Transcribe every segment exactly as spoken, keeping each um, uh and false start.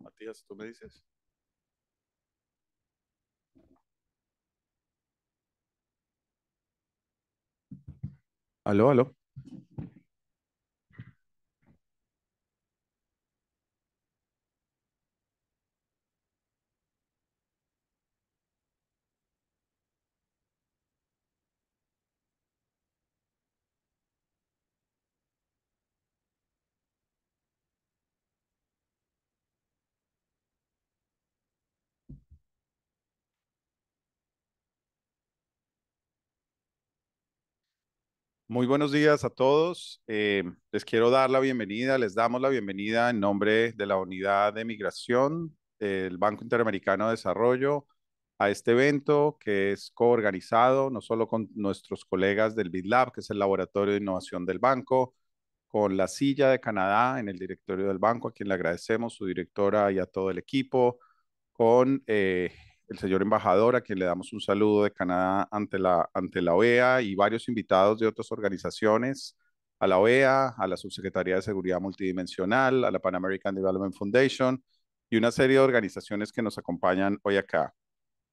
Matías, tú me dices. Aló, aló. Muy buenos días a todos. Eh, les quiero dar la bienvenida, les damos la bienvenida en nombre de la Unidad de Migración del Banco Interamericano de Desarrollo a este evento que es coorganizado no solo con nuestros colegas del BitLab, que es el Laboratorio de Innovación del Banco, con la silla de Canadá en el directorio del banco, a quien le agradecemos, su directora y a todo el equipo, con eh, el señor embajador, a quien le damos un saludo de Canadá ante la, ante la O E A, y varios invitados de otras organizaciones, a la O E A, a la Subsecretaría de Seguridad Multidimensional, a la Pan American Development Foundation, y una serie de organizaciones que nos acompañan hoy acá.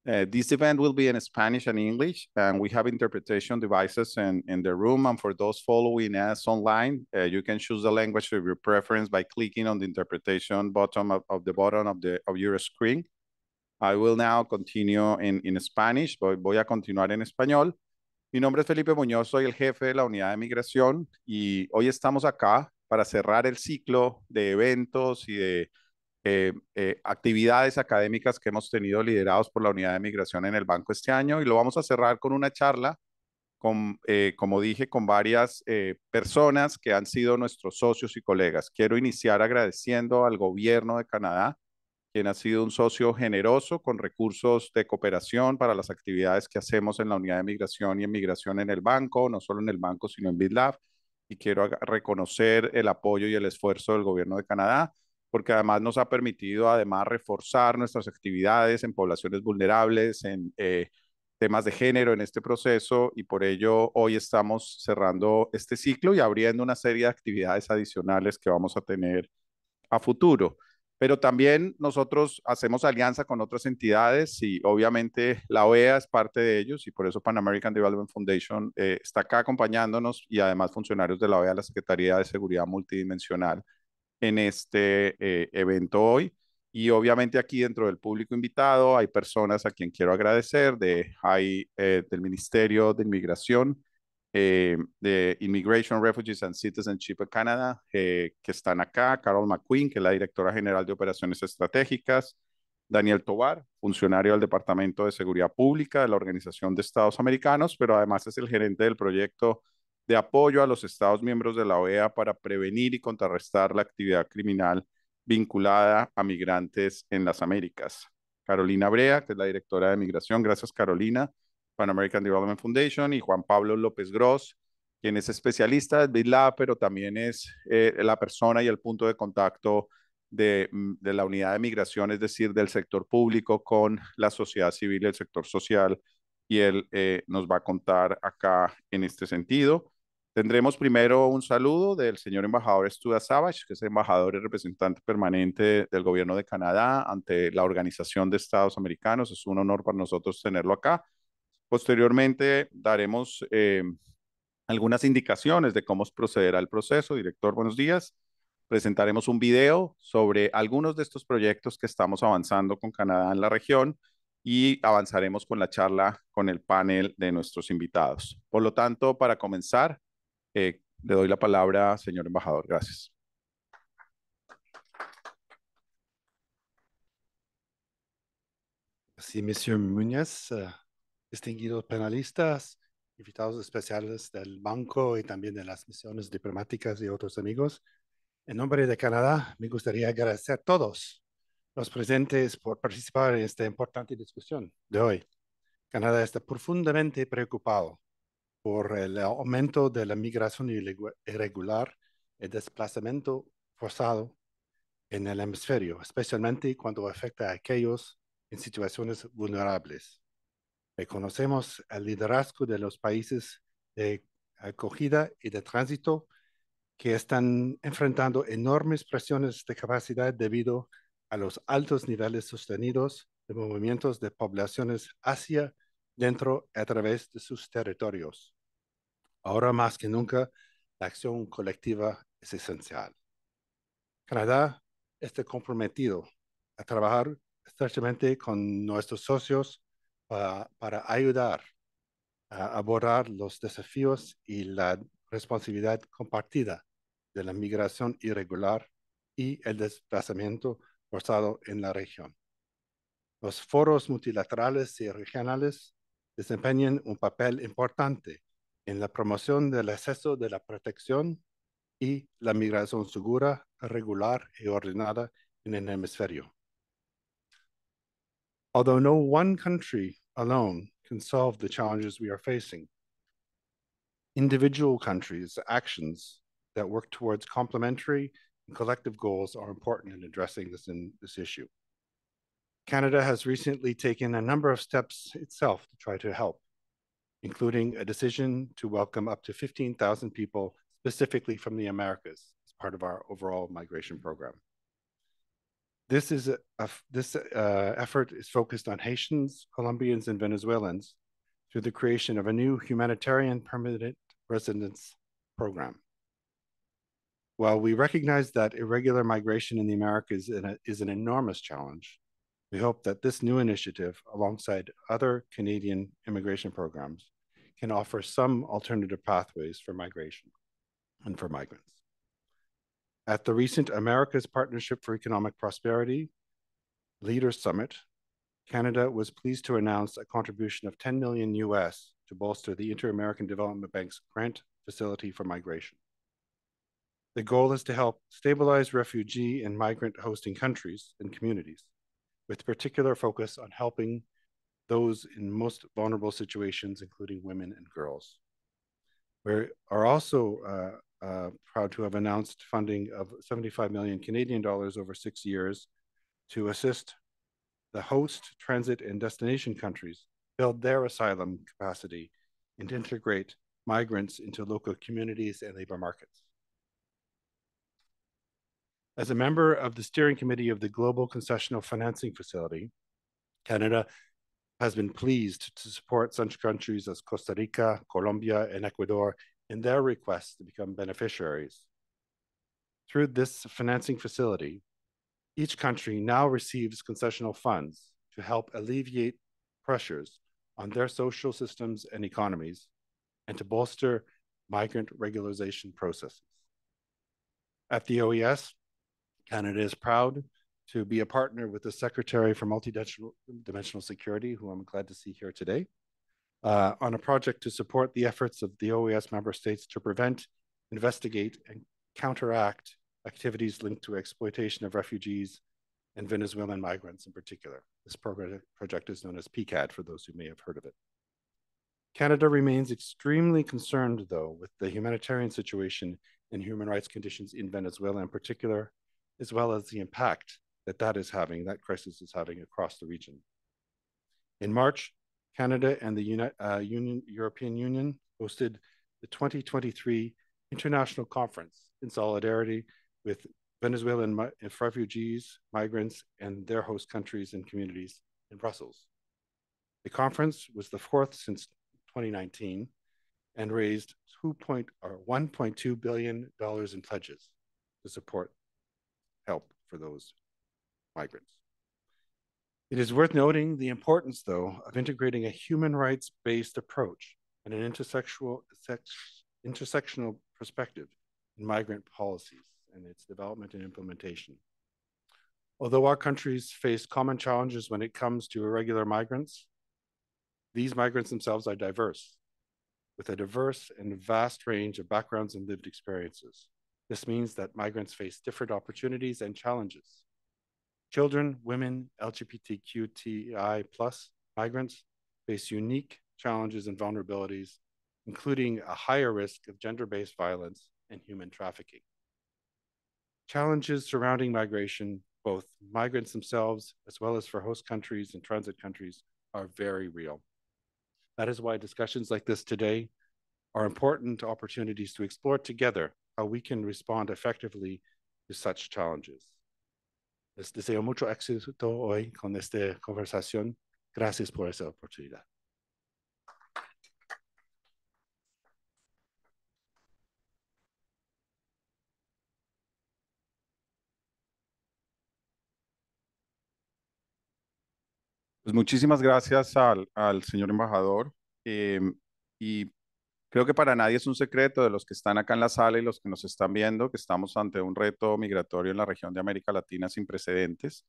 Uh, this event will be in Spanish and English, and we have interpretation devices in, in the room, and for those following us online, uh, you can choose the language of your preference by clicking on the interpretation button of, of the bottom of, the, of your screen. I will now continue in, in Spanish. Voy, voy a continuar en español. Mi nombre es Felipe Muñoz, soy el jefe de la Unidad de Migración y hoy estamos acá para cerrar el ciclo de eventos y de eh, eh, actividades académicas que hemos tenido liderados por la Unidad de Migración en el banco este año, y lo vamos a cerrar con una charla, con, eh, como dije, con varias eh, personas que han sido nuestros socios y colegas. Quiero iniciar agradeciendo al gobierno de Canadá, quien ha sido un socio generoso con recursos de cooperación para las actividades que hacemos en la Unidad de Migración y en Migración en el banco, no solo en el banco, sino en BitLab. Y quiero reconocer el apoyo y el esfuerzo del gobierno de Canadá, porque además nos ha permitido además reforzar nuestras actividades en poblaciones vulnerables, en eh, temas de género en este proceso, y por ello hoy estamos cerrando este ciclo y abriendo una serie de actividades adicionales que vamos a tener a futuro. Pero también nosotros hacemos alianza con otras entidades y obviamente la O E A es parte de ellos, y por eso Pan American Development Foundation eh, está acá acompañándonos, y además funcionarios de la O E A, la Secretaría de Seguridad Multidimensional, en este eh, evento hoy. Y obviamente aquí dentro del público invitado hay personas a quien quiero agradecer, de, hay, eh, del Ministerio de Inmigración, Eh, de Immigration, Refugees and Citizenship of Canada, eh, que están acá, Carol McQueen, que es la Directora General de Operaciones Estratégicas, Daniel Tobar, funcionario del Departamento de Seguridad Pública de la Organización de Estados Americanos, pero además es el gerente del proyecto de apoyo a los Estados miembros de la O E A para prevenir y contrarrestar la actividad criminal vinculada a migrantes en las Américas. Carolina Brea, que es la Directora de Migración. Gracias, Carolina. Pan American Development Foundation, y Juan Pablo López Gross, quien es especialista de BitLab, pero también es eh, la persona y el punto de contacto de, de la Unidad de Migración, es decir, del sector público con la sociedad civil, el sector social, y él eh, nos va a contar acá en este sentido. Tendremos primero un saludo del señor embajador Stu Asavage, que es embajador y representante permanente del gobierno de Canadá ante la Organización de Estados Americanos. Es un honor para nosotros tenerlo acá. Posteriormente daremos eh, algunas indicaciones de cómo procederá el proceso. Director, buenos días. Presentaremos un video sobre algunos de estos proyectos que estamos avanzando con Canadá en la región, y avanzaremos con la charla con el panel de nuestros invitados. Por lo tanto, para comenzar, eh, le doy la palabra, señor embajador. Gracias. Sí, señor Muñoz. Distinguidos panelistas, invitados especiales del banco y también de las misiones diplomáticas y otros amigos. En nombre de Canadá, me gustaría agradecer a todos los presentes por participar en esta importante discusión de hoy. Canadá está profundamente preocupado por el aumento de la migración irregular y el desplazamiento forzado en el hemisferio, especialmente cuando afecta a aquellos en situaciones vulnerables. Reconocemos el liderazgo de los países de acogida y de tránsito, que están enfrentando enormes presiones de capacidad debido a los altos niveles sostenidos de movimientos de poblaciones hacia, dentro y a través de sus territorios. Ahora más que nunca, la acción colectiva es esencial. Canadá está comprometido a trabajar estrechamente con nuestros socios para, para ayudar a abordar los desafíos y la responsabilidad compartida de la migración irregular y el desplazamiento forzado en la región. Los foros multilaterales y regionales desempeñan un papel importante en la promoción del acceso de la protección y la migración segura, regular y ordenada en el hemisferio. Although no one country alone can solve the challenges we are facing, individual countries' actions that work towards complementary and collective goals are important in addressing this, in, this issue. Canada has recently taken a number of steps itself to try to help, including a decision to welcome up to fifteen thousand people specifically from the Americas as part of our overall migration program. This, is a, a, this uh, effort is focused on Haitians, Colombians, and Venezuelans through the creation of a new humanitarian permanent residence program. While we recognize that irregular migration in the Americas is, a, is an enormous challenge, we hope that this new initiative, alongside other Canadian immigration programs, can offer some alternative pathways for migration and for migrants. At the recent America's Partnership for Economic Prosperity Leaders Summit, Canada was pleased to announce a contribution of ten million U S to bolster the Inter-American Development Bank's grant facility for migration. The goal is to help stabilize refugee and migrant hosting countries and communities, with particular focus on helping those in most vulnerable situations, including women and girls. We are also uh, Uh, proud to have announced funding of seventy-five million Canadian dollars over six years to assist the host, transit, and destination countries build their asylum capacity and integrate migrants into local communities and labor markets. As a member of the steering committee of the Global Concessional Financing Facility, Canada has been pleased to support such countries as Costa Rica, Colombia, and Ecuador in their requests to become beneficiaries. Through this financing facility, each country now receives concessional funds to help alleviate pressures on their social systems and economies and to bolster migrant regularization processes. At the O E S, Canada is proud to be a partner with the Secretary for Multidimensional Security, who I'm glad to see here today, Uh, on a project to support the efforts of the O E S member states to prevent, investigate, and counteract activities linked to exploitation of refugees and Venezuelan migrants in particular. This program, project is known as P C A D for those who may have heard of it. Canada remains extremely concerned, though, with the humanitarian situation and human rights conditions in Venezuela in particular, as well as the impact that that is having, that crisis is having across the region. In March, Canada and the United, uh, Union, European Union hosted the twenty twenty-three International Conference in solidarity with Venezuelan mi refugees, migrants, and their host countries and communities in Brussels. The conference was the fourth since twenty nineteen and raised one point two billion dollars in pledges to support help for those migrants. It is worth noting the importance, though, of integrating a human rights-based approach and an intersectional, intersectional perspective in migrant policies and its development and implementation. Although our countries face common challenges when it comes to irregular migrants, these migrants themselves are diverse, with a diverse and vast range of backgrounds and lived experiences. This means that migrants face different opportunities and challenges. Children, women, L G B T Q I A plus, migrants face unique challenges and vulnerabilities, including a higher risk of gender-based violence and human trafficking. Challenges surrounding migration, both migrants themselves, as well as for host countries and transit countries, are very real. That is why discussions like this today are important opportunities to explore together how we can respond effectively to such challenges. Les deseo mucho éxito hoy con esta conversación. Gracias por esa oportunidad. Pues muchísimas gracias al, al señor embajador. Eh, y creo que para nadie es un secreto, de los que están acá en la sala y los que nos están viendo, que estamos ante un reto migratorio en la región de América Latina sin precedentes.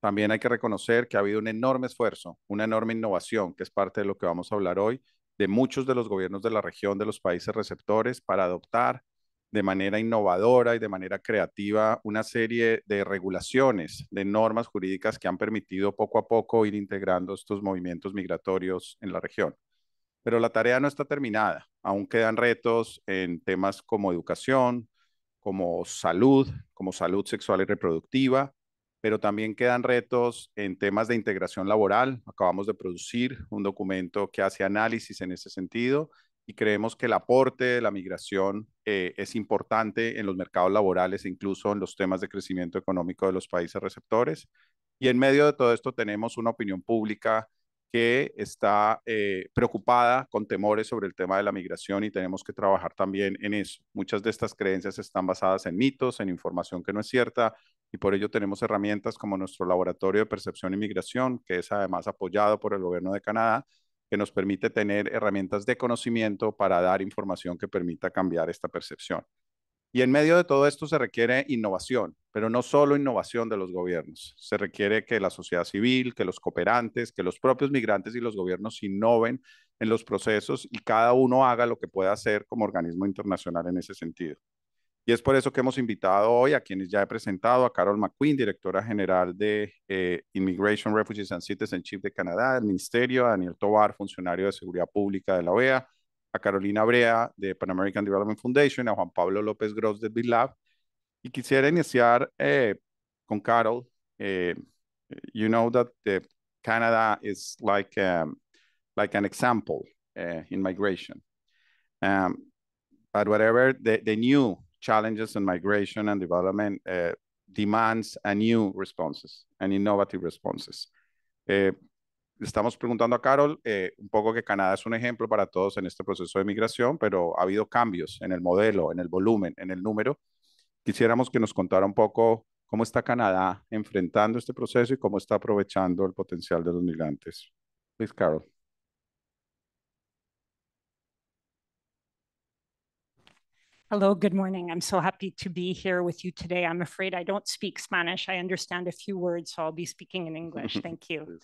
También hay que reconocer que ha habido un enorme esfuerzo, una enorme innovación, que es parte de lo que vamos a hablar hoy, de muchos de los gobiernos de la región, de los países receptores, para adoptar de manera innovadora y de manera creativa una serie de regulaciones, de normas jurídicas que han permitido poco a poco ir integrando estos movimientos migratorios en la región. Pero la tarea no está terminada. Aún quedan retos en temas como educación, como salud, como salud sexual y reproductiva, pero también quedan retos en temas de integración laboral. Acabamos de producir un documento que hace análisis en ese sentido y creemos que el aporte de la migración eh, es importante en los mercados laborales e incluso en los temas de crecimiento económico de los países receptores. Y en medio de todo esto tenemos una opinión pública que está eh, preocupada, con temores sobre el tema de la migración, y tenemos que trabajar también en eso. Muchas de estas creencias están basadas en mitos, en información que no es cierta, y por ello tenemos herramientas como nuestro Laboratorio de Percepción y Migración, que es además apoyado por el gobierno de Canadá, que nos permite tener herramientas de conocimiento para dar información que permita cambiar esta percepción. Y en medio de todo esto se requiere innovación, pero no solo innovación de los gobiernos. Se requiere que la sociedad civil, que los cooperantes, que los propios migrantes y los gobiernos innoven en los procesos y cada uno haga lo que pueda hacer como organismo internacional en ese sentido. Y es por eso que hemos invitado hoy a quienes ya he presentado, a Carol McQueen, directora general de eh, Immigration, Refugees and Citizenship de Canadá, del Ministerio, a Daniel Tobar, funcionario de Seguridad Pública de la O E A, a Carolina Brea de Pan American Development Foundation, a Juan Pablo López Gross de BitLab. Y quisiera iniciar eh, con Carol. Eh, you know that the Canada is like, um, like an example uh, in migration. Um, but whatever, the, the new challenges in migration and development uh, demands a new responses and innovative responses. Uh, Estamos preguntando a Carol eh, un poco que Canadá es un ejemplo para todos en este proceso de migración, pero ha habido cambios en el modelo, en el volumen, en el número. Quisiéramos que nos contara un poco cómo está Canadá enfrentando este proceso y cómo está aprovechando el potencial de los migrantes. Please, Carol. Hello, good morning. I'm so happy to be here with you today. I'm afraid I don't speak Spanish. I understand a few words, so I'll be speaking in English. Thank you.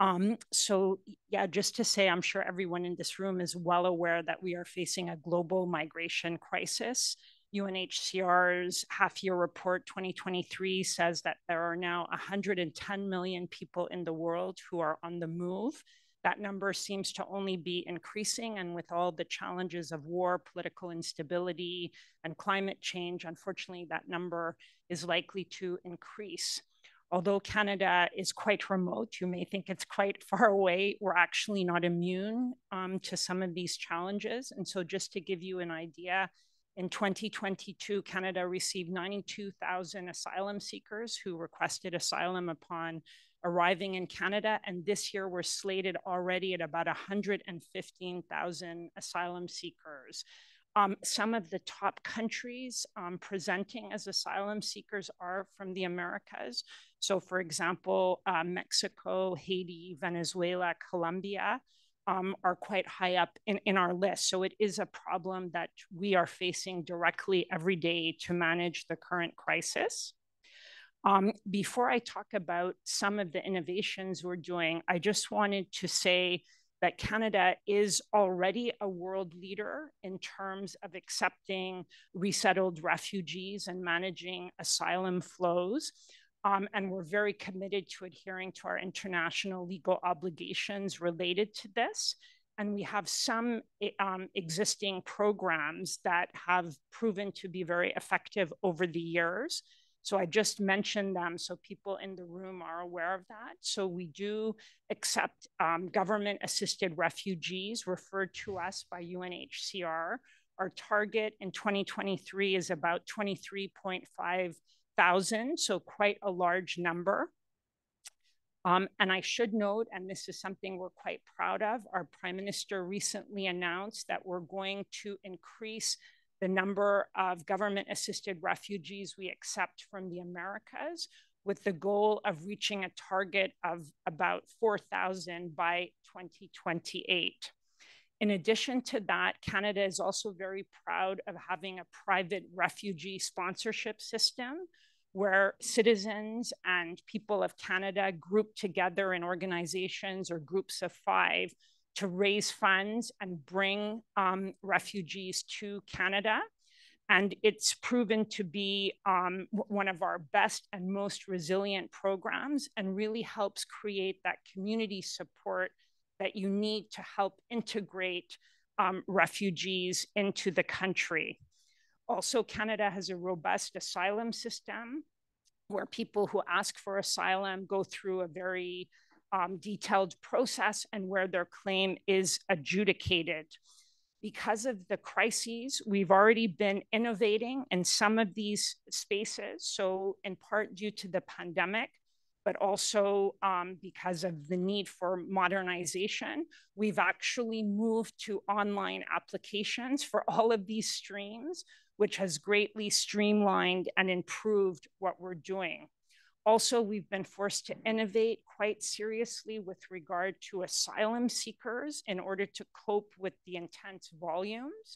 Um, so yeah, just to say, I'm sure everyone in this room is well aware that we are facing a global migration crisis. U N H C R's half-year report twenty twenty-three says that there are now one hundred ten million people in the world who are on the move. That number seems to only be increasing, and with all the challenges of war, political instability, and climate change, unfortunately, that number is likely to increase. Although Canada is quite remote, you may think it's quite far away, we're actually not immune um, to some of these challenges. And so just to give you an idea, in twenty twenty-two, Canada received ninety-two thousand asylum seekers who requested asylum upon arriving in Canada. And this year we're slated already at about one hundred fifteen thousand asylum seekers. Um, some of the top countries um, presenting as asylum seekers are from the Americas. So for example, uh, Mexico, Haiti, Venezuela, Colombia um, are quite high up in, in our list. So it is a problem that we are facing directly every day to manage the current crisis. Um, before I talk about some of the innovations we're doing, I just wanted to say that Canada is already a world leader in terms of accepting resettled refugees and managing asylum flows. Um, and we're very committed to adhering to our international legal obligations related to this. And we have some um, existing programs that have proven to be very effective over the years. So I just mentioned them so people in the room are aware of that. So we do accept um, government-assisted refugees referred to us by U N H C R. Our target in twenty twenty-three is about twenty-three point five thousand, so quite a large number. Um, and I should note, and this is something we're quite proud of, our Prime Minister recently announced that we're going to increase the number of government-assisted refugees we accept from the Americas, with the goal of reaching a target of about four thousand by twenty twenty-eight. In addition to that, Canada is also very proud of having a private refugee sponsorship system, where citizens and people of Canada group together in organizations or groups of five to raise funds and bring um, refugees to Canada. And it's proven to be um, one of our best and most resilient programs, and really helps create that community support that you need to help integrate um, refugees into the country. Also, Canada has a robust asylum system where people who ask for asylum go through a very Um, detailed process, and where their claim is adjudicated. Because of the crises, we've already been innovating in some of these spaces, so in part due to the pandemic, but also um, because of the need for modernization, we've actually moved to online applications for all of these streams, which has greatly streamlined and improved what we're doing. Also, we've been forced to innovate quite seriously with regard to asylum seekers in order to cope with the intense volumes.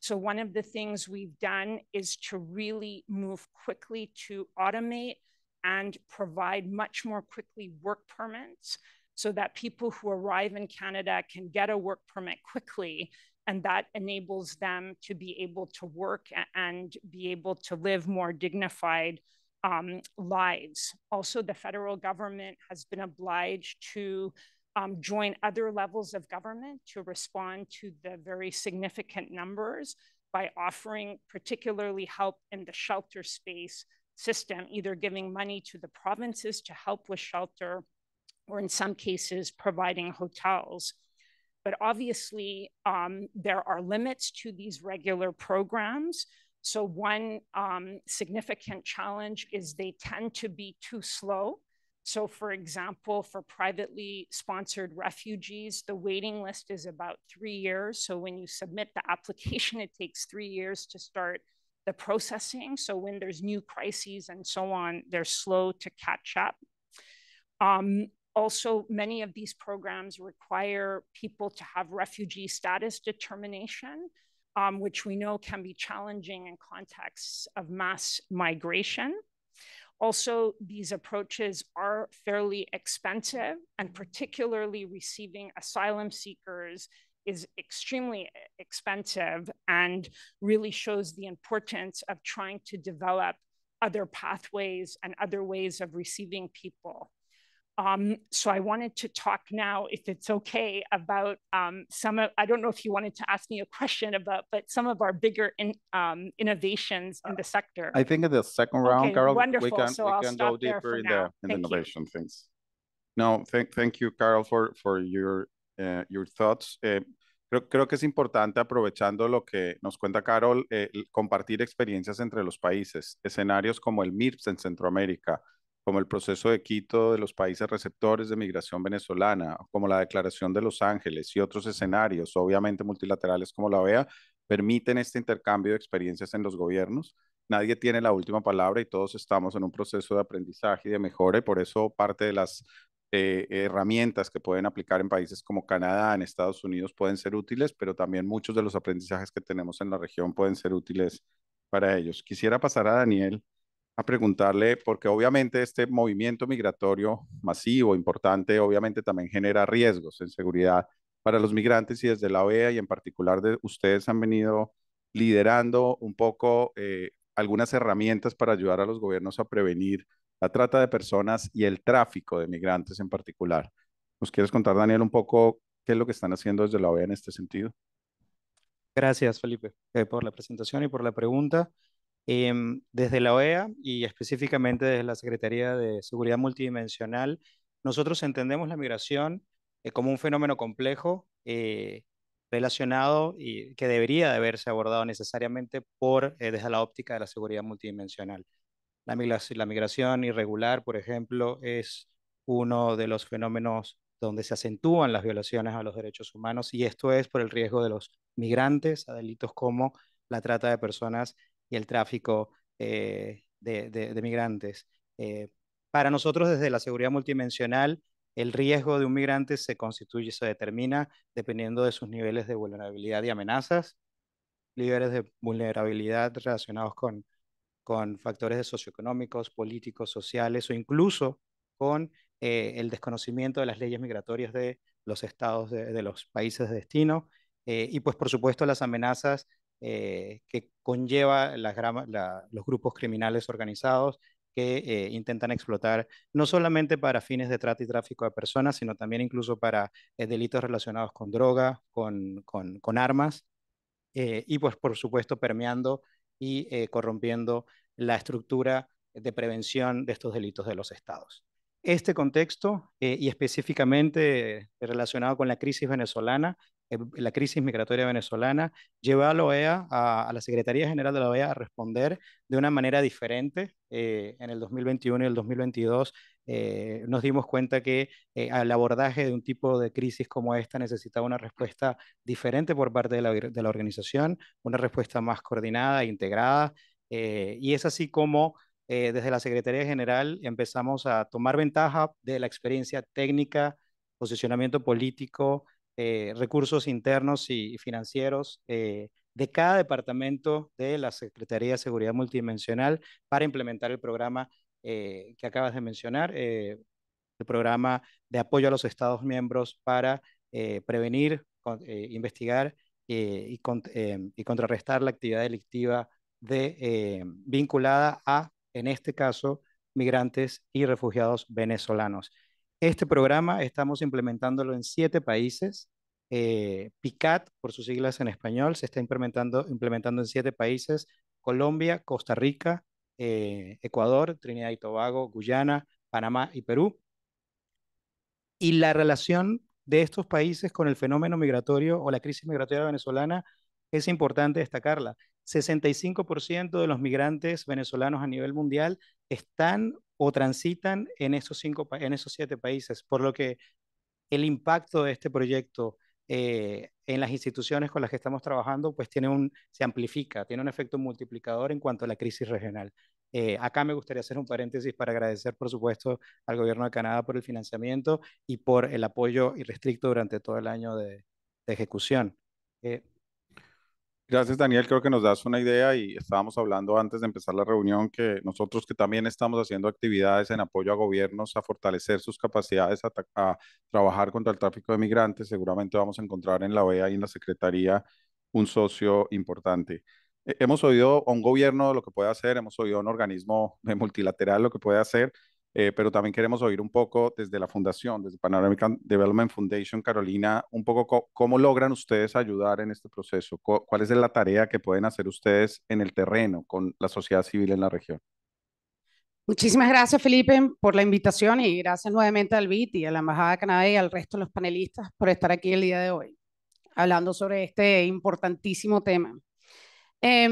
So one of the things we've done is to really move quickly to automate and provide much more quickly work permits, so that people who arrive in Canada can get a work permit quickly, and that enables them to be able to work and be able to live more dignified Um, lives. Also, the federal government has been obliged to um, join other levels of government to respond to the very significant numbers by offering particularly help in the shelter space system, either giving money to the provinces to help with shelter, or in some cases providing hotels. But obviously, um, there are limits to these regular programs. So one um, significant challenge is they tend to be too slow. So for example, for privately sponsored refugees, the waiting list is about three years. So when you submit the application, it takes three years to start the processing. So when there's new crises and so on, they're slow to catch up. Um, Also, many of these programs require people to have refugee status determination, Um, which we know can be challenging in contexts of mass migration. Also, these approaches are fairly expensive, and particularly receiving asylum seekers is extremely expensive, and really shows the importance of trying to develop other pathways and other ways of receiving people. Um, so I wanted to talk now, if it's okay, about um, some of, I don't know if you wanted to ask me a question about, but some of our bigger in, um, innovations in the sector. I think in the second round, okay, Carol, wonderful. we can, so we can go deeper in the, in the innovation you. things. No, thank, thank you, Carol, for, for your, uh, your thoughts. Eh, creo, creo que es importante, aprovechando lo que nos cuenta Carol, eh, compartir experiencias entre los países, escenarios como el MIRPS en Centroamérica, como el proceso de Quito de los países receptores de migración venezolana, como la Declaración de Los Ángeles y otros escenarios, obviamente multilaterales como la O E A, permiten este intercambio de experiencias en los gobiernos. Nadie tiene la última palabra y todos estamos en un proceso de aprendizaje y de mejora, y por eso parte de las eh, herramientas que pueden aplicar en países como Canadá, en Estados Unidos, pueden ser útiles, pero también muchos de los aprendizajes que tenemos en la región pueden ser útiles para ellos. Quisiera pasar a Daniel a preguntarle, porque obviamente este movimiento migratorio masivo, importante, obviamente también genera riesgos en seguridad para los migrantes, y desde la O E A y en particular de ustedes han venido liderando un poco eh, algunas herramientas para ayudar a los gobiernos a prevenir la trata de personas y el tráfico de migrantes en particular. ¿Nos quieres contar, Daniel, un poco qué es lo que están haciendo desde la O E A en este sentido? Gracias, Felipe, eh, por la presentación y por la pregunta. Eh, desde la O E A y específicamente desde la Subsecretaría de Seguridad Multidimensional, nosotros entendemos la migración eh, como un fenómeno complejo eh, relacionado y que debería de haberse abordado necesariamente por, eh, desde la óptica de la seguridad multidimensional. La migración, la migración irregular, por ejemplo, es uno de los fenómenos donde se acentúan las violaciones a los derechos humanos, y esto es por el riesgo de los migrantes a delitos como la trata de personas y el tráfico eh, de, de, de migrantes. Eh, para nosotros, desde la seguridad multidimensional, el riesgo de un migrante se constituye, se determina dependiendo de sus niveles de vulnerabilidad y amenazas, niveles de vulnerabilidad relacionados con, con factores socioeconómicos, políticos, sociales, o incluso con eh, el desconocimiento de las leyes migratorias de los estados, de, de los países de destino, eh, y pues por supuesto las amenazas eh, que conlleva las, la, los grupos criminales organizados que eh, intentan explotar, no solamente para fines de trata y tráfico de personas, sino también incluso para eh, delitos relacionados con droga, con, con, con armas, eh, y pues por supuesto permeando y eh, corrompiendo la estructura de prevención de estos delitos de los estados. Este contexto, eh, y específicamente relacionado con la crisis venezolana, eh, la crisis migratoria venezolana, lleva a la O E A, a, a la Secretaría General de la O E A, a responder de una manera diferente. Eh, en el dos mil veintiuno y el dos mil veintidós eh, nos dimos cuenta que eh, al abordaje de un tipo de crisis como esta necesitaba una respuesta diferente por parte de la, de la organización, una respuesta más coordinada e integrada, eh, y es así como Eh, desde la Secretaría General empezamos a tomar ventaja de la experiencia técnica, posicionamiento político, eh, recursos internos y, y financieros eh, de cada departamento de la Secretaría de Seguridad Multidimensional para implementar el programa eh, que acabas de mencionar, eh, el programa de apoyo a los Estados miembros para eh, prevenir, con, eh, investigar eh, y, con, eh, y contrarrestar la actividad delictiva de, eh, vinculada a, en este caso, migrantes y refugiados venezolanos. Este programa estamos implementándolo en siete países. Eh, PICAT, por sus siglas en español, se está implementando, implementando en siete países: Colombia, Costa Rica, eh, Ecuador, Trinidad y Tobago, Guyana, Panamá y Perú. Y la relación de estos países con el fenómeno migratorio o la crisis migratoria venezolana es importante destacarla. sesenta y cinco por ciento de los migrantes venezolanos a nivel mundial están o transitan en esos, cinco, en esos siete países, por lo que el impacto de este proyecto eh, en las instituciones con las que estamos trabajando pues tiene un, se amplifica, tiene un efecto multiplicador en cuanto a la crisis regional. Eh, acá me gustaría hacer un paréntesis para agradecer, por supuesto, al gobierno de Canadá por el financiamiento y por el apoyo irrestricto durante todo el año de, de ejecución. Eh, Gracias, Daniel. Creo que nos das una idea, y estábamos hablando antes de empezar la reunión que nosotros, que también estamos haciendo actividades en apoyo a gobiernos a fortalecer sus capacidades a, a trabajar contra el tráfico de migrantes, seguramente vamos a encontrar en la O E A y en la Secretaría un socio importante. Eh, hemos oído a un gobierno lo que puede hacer, hemos oído a un organismo multilateral lo que puede hacer, eh, pero también queremos oír un poco desde la fundación, desde Pan American Development Foundation, Carolina, un poco co cómo logran ustedes ayudar en este proceso, co cuál es la tarea que pueden hacer ustedes en el terreno con la sociedad civil en la región. Muchísimas gracias, Felipe, por la invitación, y gracias nuevamente al B I D y a la Embajada de Canadá y al resto de los panelistas por estar aquí el día de hoy, hablando sobre este importantísimo tema. Eh,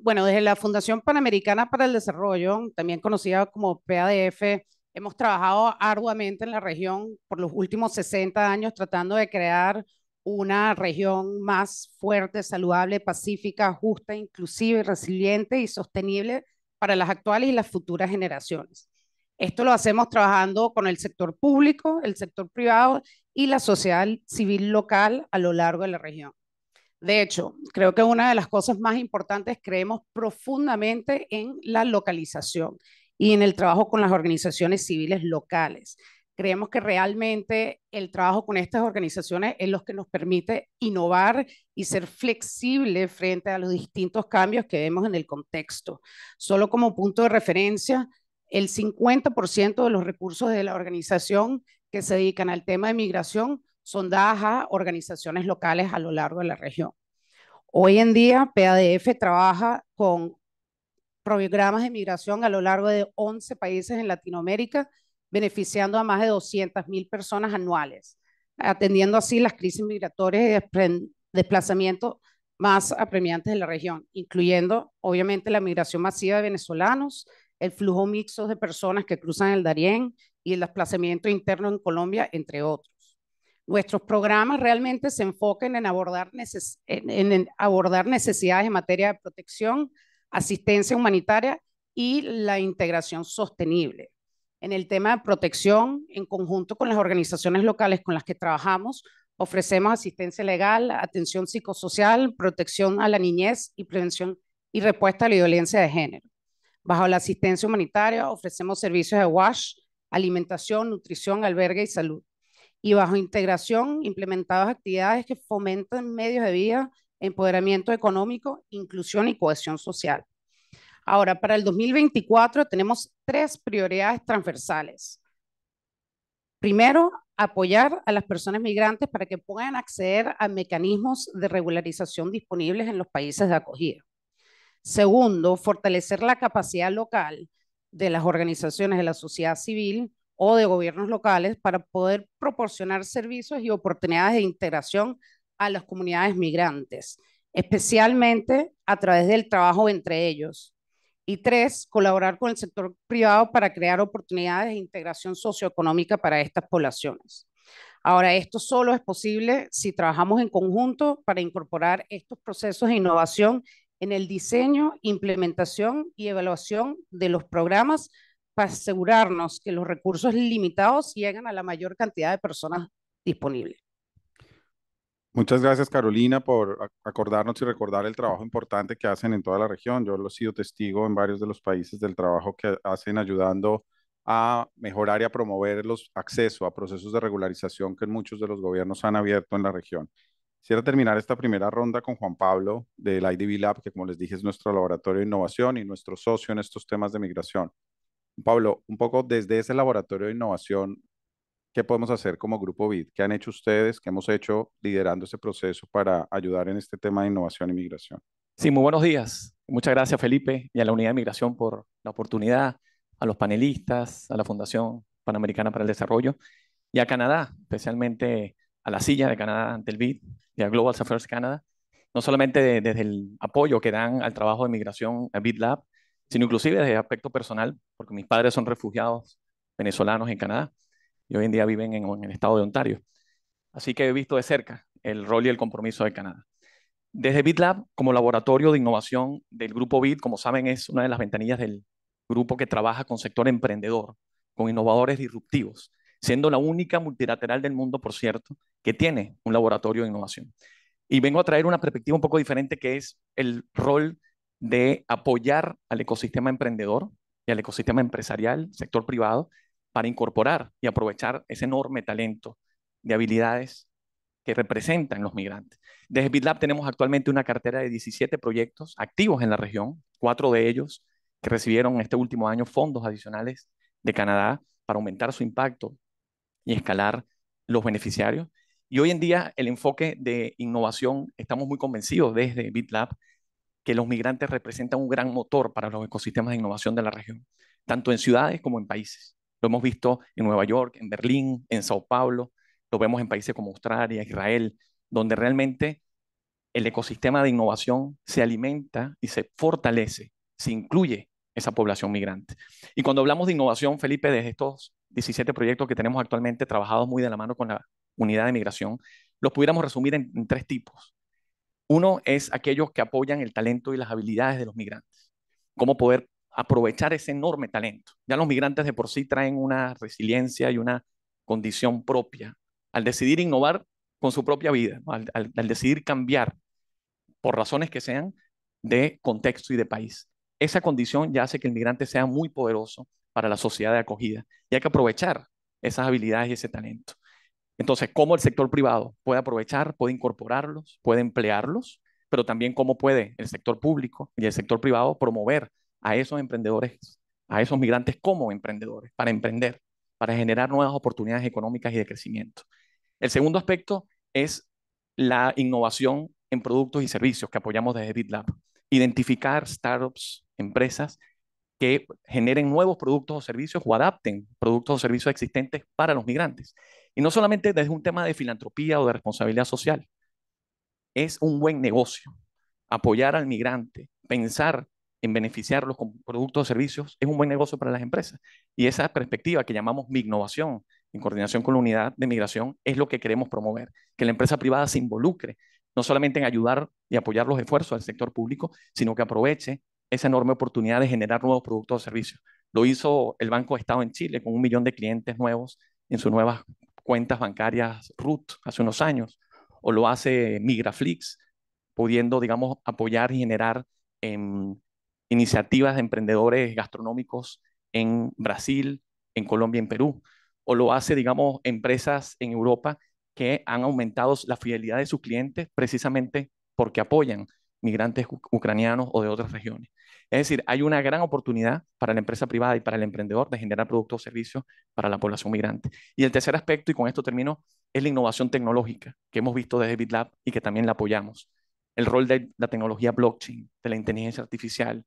bueno, desde la Fundación Panamericana para el Desarrollo, también conocida como P A D F, hemos trabajado arduamente en la región por los últimos sesenta años tratando de crear una región más fuerte, saludable, pacífica, justa, inclusiva, resiliente y sostenible para las actuales y las futuras generaciones. Esto lo hacemos trabajando con el sector público, el sector privado y la sociedad civil local a lo largo de la región. De hecho, creo que una de las cosas más importantes, creemos profundamente en la localización y en el trabajo con las organizaciones civiles locales. Creemos que realmente el trabajo con estas organizaciones es lo que nos permite innovar y ser flexible frente a los distintos cambios que vemos en el contexto. Solo como punto de referencia, el cincuenta por ciento de los recursos de la organización que se dedican al tema de migración son dadas a organizaciones locales a lo largo de la región. Hoy en día, P A D F trabaja con programas de migración a lo largo de once países en Latinoamérica, beneficiando a más de doscientas mil personas anuales, atendiendo así las crisis migratorias y desplazamientos más apremiantes de la región, incluyendo, obviamente, la migración masiva de venezolanos, el flujo mixto de personas que cruzan el Darién y el desplazamiento interno en Colombia, entre otros. Nuestros programas realmente se enfocan en abordar, neces en, en abordar necesidades en materia de protección, asistencia humanitaria y la integración sostenible. En el tema de protección, en conjunto con las organizaciones locales con las que trabajamos, ofrecemos asistencia legal, atención psicosocial, protección a la niñez y prevención y respuesta a la violencia de género. Bajo la asistencia humanitaria ofrecemos servicios de W A S H, alimentación, nutrición, albergue y salud. Y bajo integración, implementadas actividades que fomentan medios de vida, empoderamiento económico, inclusión y cohesión social. Ahora, para el dos mil veinticuatro tenemos tres prioridades transversales. Primero, apoyar a las personas migrantes para que puedan acceder a mecanismos de regularización disponibles en los países de acogida. Segundo, fortalecer la capacidad local de las organizaciones de la sociedad civil o de gobiernos locales para poder proporcionar servicios y oportunidades de integración a las comunidades migrantes, especialmente a través del trabajo entre ellos. Y tres, colaborar con el sector privado para crear oportunidades de integración socioeconómica para estas poblaciones. Ahora, esto solo es posible si trabajamos en conjunto para incorporar estos procesos de innovación en el diseño, implementación y evaluación de los programas para asegurarnos que los recursos limitados llegan a la mayor cantidad de personas disponibles. Muchas gracias, Carolina, por acordarnos y recordar el trabajo importante que hacen en toda la región. Yo lo he sido testigo en varios de los países del trabajo que hacen ayudando a mejorar y a promover los accesos a procesos de regularización que muchos de los gobiernos han abierto en la región. Quisiera terminar esta primera ronda con Juan Pablo del I D B Lab, que como les dije es nuestro laboratorio de innovación y nuestro socio en estos temas de migración. Pablo, un poco desde ese laboratorio de innovación, ¿qué podemos hacer como Grupo B I D? ¿Qué han hecho ustedes? ¿Qué hemos hecho liderando este proceso para ayudar en este tema de innovación y migración? Sí, muy buenos días. Muchas gracias, Felipe, y a la Unidad de Migración por la oportunidad, a los panelistas, a la Fundación Panamericana para el Desarrollo y a Canadá, especialmente a la silla de Canadá ante el B I D y a Global Affairs Canada, no solamente de, desde el apoyo que dan al trabajo de migración a BitLab, sino inclusive desde el aspecto personal, porque mis padres son refugiados venezolanos en Canadá y hoy en día viven en, en el estado de Ontario. Así que he visto de cerca el rol y el compromiso de Canadá. Desde BitLab, como laboratorio de innovación del Grupo B I D, como saben, es una de las ventanillas del grupo que trabaja con sector emprendedor, con innovadores disruptivos, siendo la única multilateral del mundo, por cierto, que tiene un laboratorio de innovación. Y vengo a traer una perspectiva un poco diferente, que es el rol de apoyar al ecosistema emprendedor y al ecosistema empresarial, sector privado, para incorporar y aprovechar ese enorme talento de habilidades que representan los migrantes. Desde BitLab tenemos actualmente una cartera de diecisiete proyectos activos en la región, cuatro de ellos que recibieron este último año fondos adicionales de Canadá para aumentar su impacto y escalar los beneficiarios. Y hoy en día el enfoque de innovación, estamos muy convencidos desde BitLab que los migrantes representan un gran motor para los ecosistemas de innovación de la región, tanto en ciudades como en países. Lo hemos visto en Nueva York, en Berlín, en Sao Paulo, lo vemos en países como Australia, Israel, donde realmente el ecosistema de innovación se alimenta y se fortalece, se incluye esa población migrante. Y cuando hablamos de innovación, Felipe, desde estos diecisiete proyectos que tenemos actualmente trabajados muy de la mano con la unidad de migración, los pudiéramos resumir en, en tres tipos. Uno es aquellos que apoyan el talento y las habilidades de los migrantes. Cómo poder aprovechar ese enorme talento. Ya los migrantes de por sí traen una resiliencia y una condición propia al decidir innovar con su propia vida, ¿no? al, al, al decidir cambiar por razones que sean de contexto y de país. Esa condición ya hace que el migrante sea muy poderoso para la sociedad de acogida y hay que aprovechar esas habilidades y ese talento. Entonces, cómo el sector privado puede aprovechar, puede incorporarlos, puede emplearlos, pero también cómo puede el sector público y el sector privado promover a esos emprendedores, a esos migrantes como emprendedores, para emprender, para generar nuevas oportunidades económicas y de crecimiento. El segundo aspecto es la innovación en productos y servicios que apoyamos desde BitLab. Identificar startups, empresas que generen nuevos productos o servicios o adapten productos o servicios existentes para los migrantes. Y no solamente desde un tema de filantropía o de responsabilidad social. Es un buen negocio apoyar al migrante, pensar en beneficiarlos con productos o servicios, es un buen negocio para las empresas. Y esa perspectiva que llamamos mignovación, en coordinación con la unidad de migración, es lo que queremos promover, que la empresa privada se involucre, no solamente en ayudar y apoyar los esfuerzos del sector público, sino que aproveche esa enorme oportunidad de generar nuevos productos o servicios. Lo hizo el Banco de Estado en Chile con un millón de clientes nuevos en sus nuevas cuentas bancarias root hace unos años, o lo hace Migraflix, pudiendo, digamos, apoyar y generar eh, iniciativas de emprendedores gastronómicos en Brasil, en Colombia, en Perú, o lo hace, digamos, empresas en Europa que han aumentado la fidelidad de sus clientes precisamente porque apoyan migrantes ucranianos o de otras regiones. Es decir, hay una gran oportunidad para la empresa privada y para el emprendedor de generar productos o servicios para la población migrante. Y el tercer aspecto, y con esto termino, es la innovación tecnológica que hemos visto desde BitLab y que también la apoyamos. El rol de la tecnología blockchain, de la inteligencia artificial,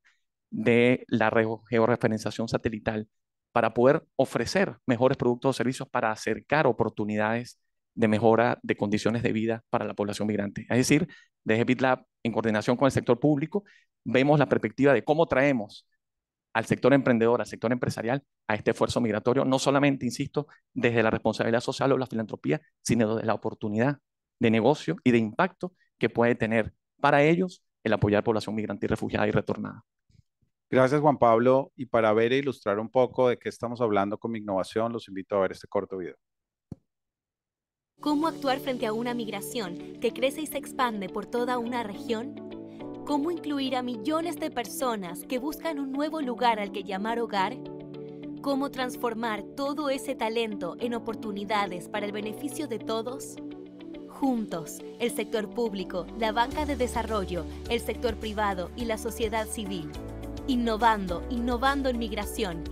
de la georreferenciación satelital, para poder ofrecer mejores productos o servicios para acercar oportunidades de mejora de condiciones de vida para la población migrante. Es decir, desde BitLab, en coordinación con el sector público, vemos la perspectiva de cómo traemos al sector emprendedor, al sector empresarial, a este esfuerzo migratorio, no solamente, insisto, desde la responsabilidad social o la filantropía, sino de la oportunidad de negocio y de impacto que puede tener para ellos el apoyar a la población migrante y refugiada y retornada. Gracias, Juan Pablo. Y para ver e ilustrar un poco de qué estamos hablando con Mignovación, los invito a ver este corto video. ¿Cómo actuar frente a una migración que crece y se expande por toda una región? ¿Cómo incluir a millones de personas que buscan un nuevo lugar al que llamar hogar? ¿Cómo transformar todo ese talento en oportunidades para el beneficio de todos? Juntos, el sector público, la banca de desarrollo, el sector privado y la sociedad civil. Innovando, innovando en migración.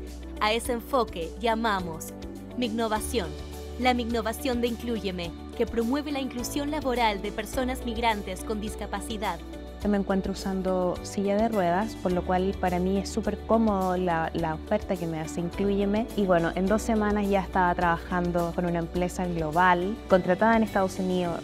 A ese enfoque llamamos Mignovación. La Mignovación de Incluyeme, que promueve la inclusión laboral de personas migrantes con discapacidad. Me encuentro usando silla de ruedas, por lo cual para mí es súper cómodo la, la oferta que me hace Incluyeme. Y bueno, en dos semanas ya estaba trabajando con una empresa global, contratada en Estados Unidos.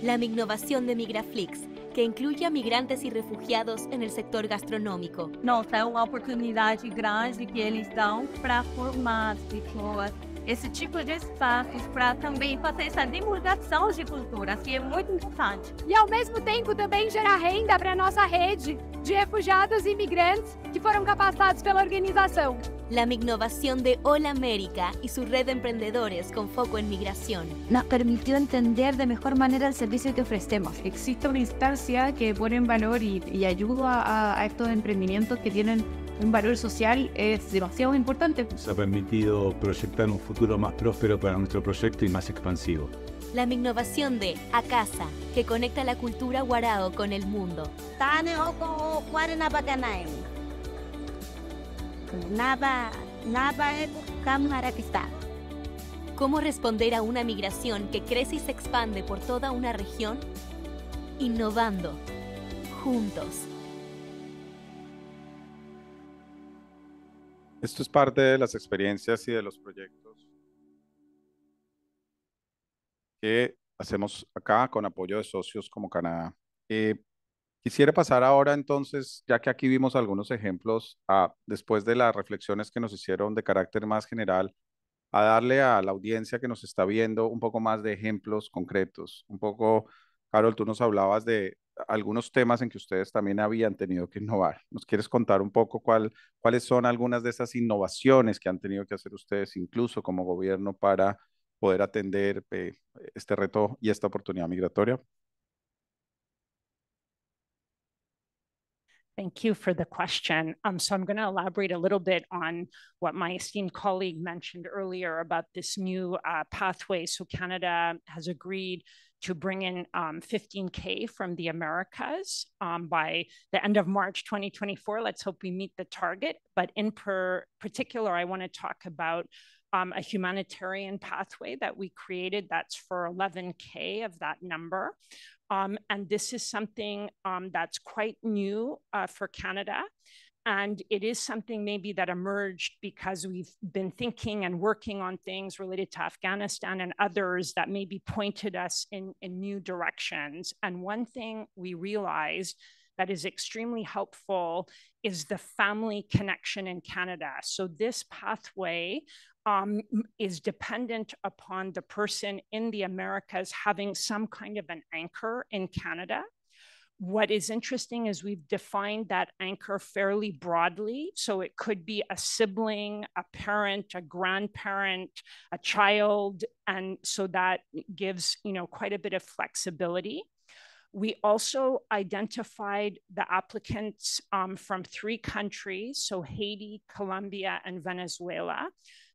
La Mignovación de Migraflix, que incluye a migrantes y refugiados en el sector gastronómico. Nossa, é uma oportunidade grande que eles dão para formar pessoas. Esse tipo de espaços para também fazer essa divulgação de culturas, que é muito importante. E ao mesmo tempo também gerar renda para a nossa rede de refugiados e imigrantes que foram capacitados pela organização. La Mignovación de Ola América y su red de emprendedores con foco en migración. Nos permitió entender de mejor manera el servicio que ofrecemos. Existe una instancia que pone en valor y, y ayuda a, a estos emprendimientos que tienen un valor social es demasiado importante. Nos ha permitido proyectar un futuro más próspero para nuestro proyecto y más expansivo. La Mignovación de ACASA, que conecta la cultura guarao con el mundo. ¿Cómo responder a una migración que crece y se expande por toda una región? Innovando. Juntos. Esto es parte de las experiencias y de los proyectos que hacemos acá con apoyo de socios como Canadá. Eh, quisiera pasar ahora entonces, ya que aquí vimos algunos ejemplos, a, después de las reflexiones que nos hicieron de carácter más general, a darle a la audiencia que nos está viendo un poco más de ejemplos concretos. Un poco, Carol, tú nos hablabas de algunos temas en que ustedes también habían tenido que innovar. ¿Nos quieres contar un poco cuál, cuáles son algunas de esas innovaciones que han tenido que hacer ustedes, incluso como gobierno, para poder atender eh, este reto y esta oportunidad migratoria? Thank you for the question. Um, so I'm going to elaborate a little bit on what my esteemed colleague mentioned earlier about this new uh, pathway. So Canada has agreed to bring in um, fifteen K from the Americas um, by the end of March twenty twenty-four. Let's hope we meet the target. But in per particular, I want to talk about um, a humanitarian pathway that we created that's for eleven K of that number. Um, and this is something um, that's quite new uh, for Canada. And it is something maybe that emerged because we've been thinking and working on things related to Afghanistan and others that maybe pointed us in, in new directions. And one thing we realized that is extremely helpful is the family connection in Canada. So this pathway Um, is dependent upon the person in the Americas having some kind of an anchor in Canada. What is interesting is we've defined that anchor fairly broadly. So it could be a sibling, a parent, a grandparent, a child. And so that gives, you know, quite a bit of flexibility. We also identified the applicants um, from three countries, so Haiti, Colombia, and Venezuela.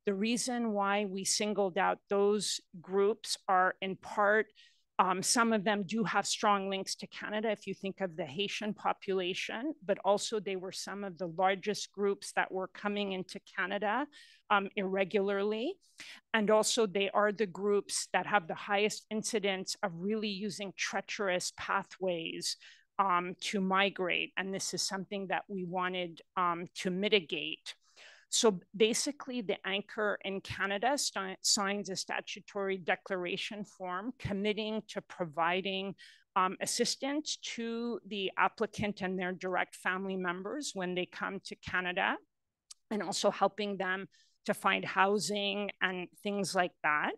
The reason why we singled out those groups are in part, um, some of them do have strong links to Canada, if you think of the Haitian population, but also they were some of the largest groups that were coming into Canada um, irregularly. And also they are the groups that have the highest incidence of really using treacherous pathways um, to migrate. And this is something that we wanted um, to mitigate. So basically the anchor in Canada signs a statutory declaration form committing to providing um, assistance to the applicant and their direct family members when they come to Canada, and also helping them to find housing and things like that.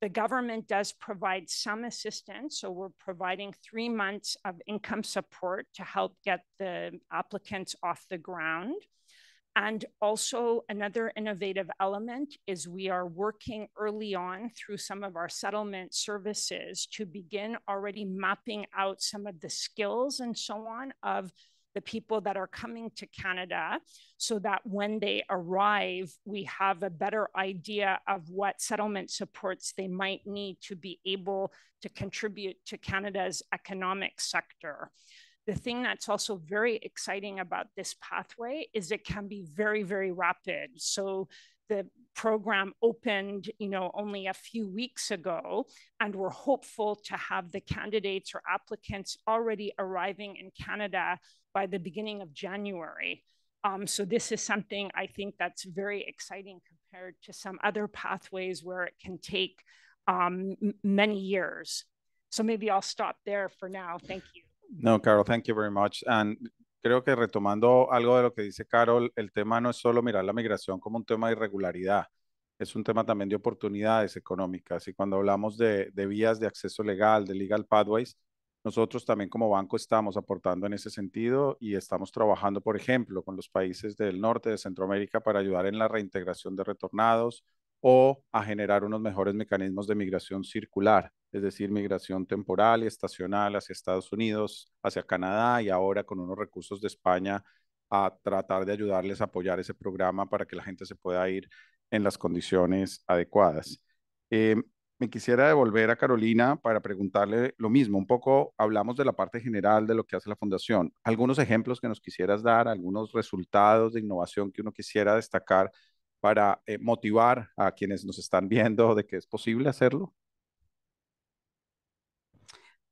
The government does provide some assistance. So we're providing three months of income support to help get the applicants off the ground. And also another innovative element is we are working early on through some of our settlement services to begin already mapping out some of the skills and so on of the people that are coming to Canada, so that when they arrive, we have a better idea of what settlement supports they might need to be able to contribute to Canada's economic sector. The thing that's also very exciting about this pathway is it can be very, very rapid. So the program opened, you know, only a few weeks ago, and we're hopeful to have the candidates or applicants already arriving in Canada by the beginning of January. Um, so this is something I think that's very exciting compared to some other pathways where it can take um, many years. So maybe I'll stop there for now. Thank you. No, Carol, thank you very much. And creo que retomando algo de lo que dice Carol, el tema no es solo mirar la migración como un tema de irregularidad, es un tema también de oportunidades económicas. Y cuando hablamos de, de vías de acceso legal, de legal pathways, nosotros también como banco estamos aportando en ese sentido y estamos trabajando, por ejemplo, con los países del norte de Centroamérica para ayudar en la reintegración de retornados o a generar unos mejores mecanismos de migración circular, es decir, migración temporal y estacional hacia Estados Unidos, hacia Canadá, y ahora con unos recursos de España a tratar de ayudarles a apoyar ese programa para que la gente se pueda ir en las condiciones adecuadas. Eh, me quisiera devolver a Carolina para preguntarle lo mismo, un poco hablamos de la parte general de lo que hace la Fundación, algunos ejemplos que nos quisieras dar, algunos resultados de innovación que uno quisiera destacar para eh, motivar a quienes nos están viendo de que es posible hacerlo.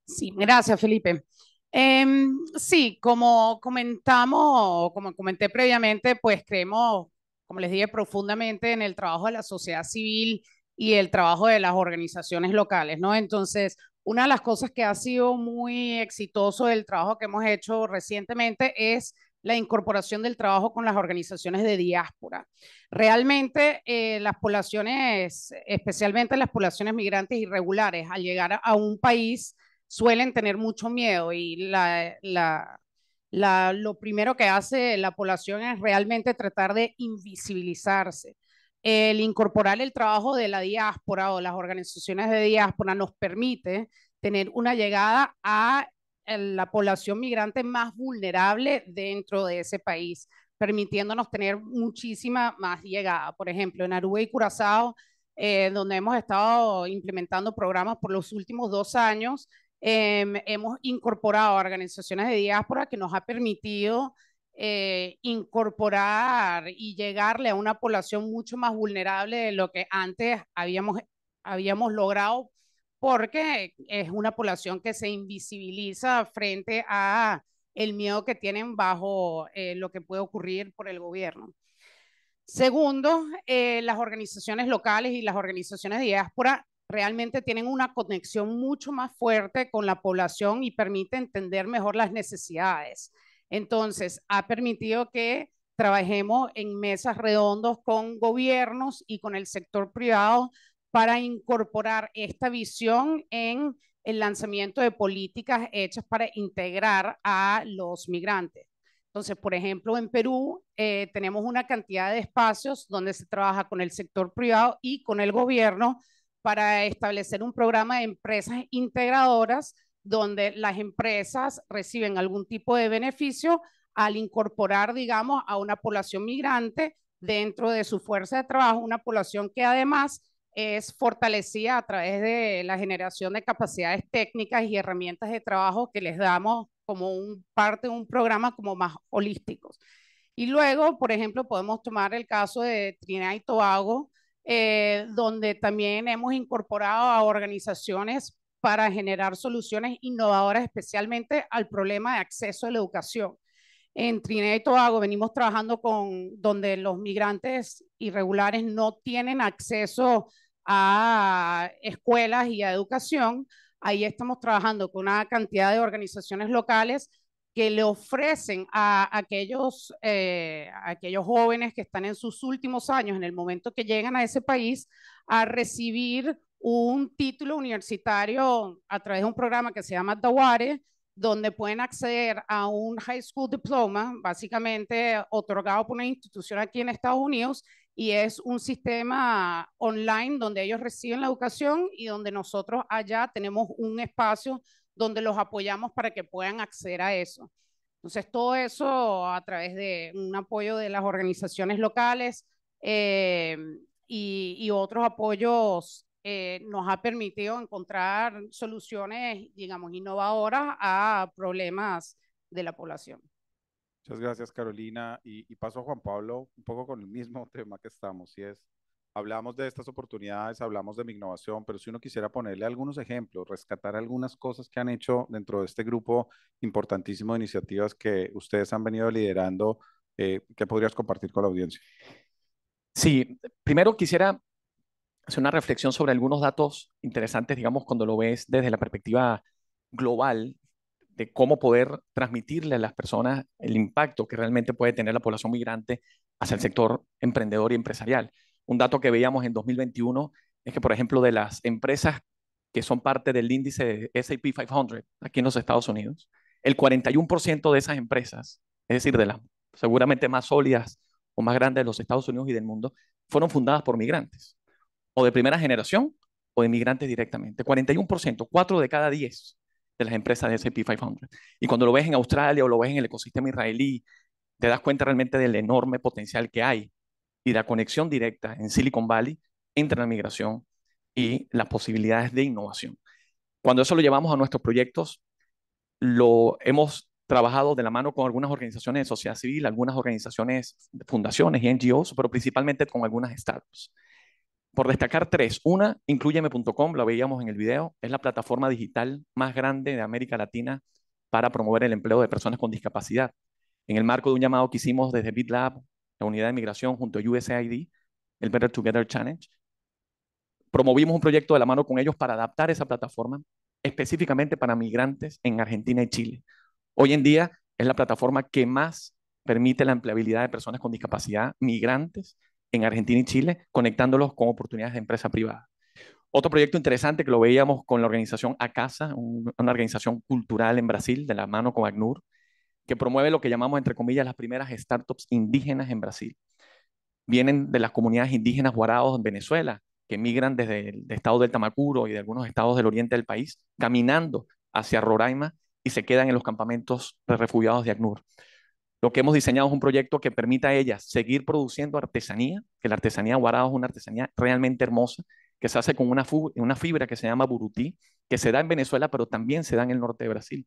Sí, gracias, Felipe. Eh, sí, como comentamos, como comenté previamente, pues creemos, como les dije, profundamente en el trabajo de la sociedad civil y el trabajo de las organizaciones locales, ¿no? Entonces, una de las cosas que ha sido muy exitoso del trabajo que hemos hecho recientemente es la incorporación del trabajo con las organizaciones de diáspora. Realmente eh, las poblaciones, especialmente las poblaciones migrantes irregulares, al llegar a, a un país suelen tener mucho miedo y la, la, la, lo primero que hace la población es realmente tratar de invisibilizarse. El incorporar el trabajo de la diáspora o las organizaciones de diáspora nos permite tener una llegada a la población migrante más vulnerable dentro de ese país, permitiéndonos tener muchísima más llegada. Por ejemplo, en Aruba y Curazao, eh, donde hemos estado implementando programas por los últimos dos años, eh, hemos incorporado organizaciones de diáspora que nos ha permitido eh, incorporar y llegarle a una población mucho más vulnerable de lo que antes habíamos, habíamos logrado, porque es una población que se invisibiliza frente a el miedo que tienen bajo eh, lo que puede ocurrir por el gobierno. Segundo, eh, las organizaciones locales y las organizaciones de diáspora realmente tienen una conexión mucho más fuerte con la población y permite entender mejor las necesidades. Entonces, ha permitido que trabajemos en mesas redondas con gobiernos y con el sector privado para incorporar esta visión en el lanzamiento de políticas hechas para integrar a los migrantes. Entonces, por ejemplo, en Perú eh, tenemos una cantidad de espacios donde se trabaja con el sector privado y con el gobierno para establecer un programa de empresas integradoras donde las empresas reciben algún tipo de beneficio al incorporar, digamos, a una población migrante dentro de su fuerza de trabajo, una población que además es fortalecida a través de la generación de capacidades técnicas y herramientas de trabajo que les damos como un parte de un programa como más holísticos. Y luego, por ejemplo, podemos tomar el caso de Trinidad y Tobago, eh, donde también hemos incorporado a organizaciones para generar soluciones innovadoras, especialmente al problema de acceso a la educación. En Trinidad y Tobago venimos trabajando con donde los migrantes irregulares no tienen acceso a escuelas y a educación. Ahí estamos trabajando con una cantidad de organizaciones locales que le ofrecen a aquellos, eh, a aquellos jóvenes que están en sus últimos años, en el momento que llegan a ese país, a recibir un título universitario a través de un programa que se llama DAWARE, donde pueden acceder a un high school diploma, básicamente otorgado por una institución aquí en Estados Unidos, y es un sistema online donde ellos reciben la educación y donde nosotros allá tenemos un espacio donde los apoyamos para que puedan acceder a eso. Entonces, todo eso a través de un apoyo de las organizaciones locales eh, y, y otros apoyos Eh, nos ha permitido encontrar soluciones, digamos, innovadoras a problemas de la población. Muchas gracias, Carolina. Y, y paso a Juan Pablo un poco con el mismo tema que estamos, y es, hablamos de estas oportunidades, hablamos de mi innovación, pero si uno quisiera ponerle algunos ejemplos, rescatar algunas cosas que han hecho dentro de este grupo importantísimo de iniciativas que ustedes han venido liderando, eh, ¿qué podrías compartir con la audiencia? Sí, primero quisiera hacer una reflexión sobre algunos datos interesantes, digamos, cuando lo ves desde la perspectiva global de cómo poder transmitirle a las personas el impacto que realmente puede tener la población migrante hacia el sector emprendedor y empresarial. Un dato que veíamos en dos mil veintiuno es que, por ejemplo, de las empresas que son parte del índice ese and pe quinientos aquí en los Estados Unidos, el cuarenta y uno por ciento de esas empresas, es decir, de las seguramente más sólidas o más grandes de los Estados Unidos y del mundo, fueron fundadas por migrantes, o de primera generación, o de migrantes directamente. cuarenta y uno por ciento, cuatro de cada diez de las empresas de ese and pe quinientos. Y cuando lo ves en Australia o lo ves en el ecosistema israelí, te das cuenta realmente del enorme potencial que hay y la conexión directa en Silicon Valley entre la migración y las posibilidades de innovación. Cuando eso lo llevamos a nuestros proyectos, lo hemos trabajado de la mano con algunas organizaciones de sociedad civil, algunas organizaciones, fundaciones y ene ge os, pero principalmente con algunas startups. Por destacar tres. Una, Incluyeme punto com, la veíamos en el video, es la plataforma digital más grande de América Latina para promover el empleo de personas con discapacidad. En el marco de un llamado que hicimos desde BitLab, la unidad de migración junto a u ese ai de, el Better Together Challenge, promovimos un proyecto de la mano con ellos para adaptar esa plataforma específicamente para migrantes en Argentina y Chile. Hoy en día es la plataforma que más permite la empleabilidad de personas con discapacidad migrantes en Argentina y Chile, conectándolos con oportunidades de empresa privada. Otro proyecto interesante que lo veíamos con la organización ACASA, un, una organización cultural en Brasil, de la mano con ACNUR, que promueve lo que llamamos, entre comillas, las primeras startups indígenas en Brasil. Vienen de las comunidades indígenas guaraos en Venezuela, que migran desde el estado del Tamacuro y de algunos estados del oriente del país, caminando hacia Roraima y se quedan en los campamentos de refugiados de ACNUR. Lo que hemos diseñado es un proyecto que permita a ellas seguir produciendo artesanía, que la artesanía guarao es una artesanía realmente hermosa, que se hace con una, una fibra que se llama burutí, que se da en Venezuela, pero también se da en el norte de Brasil.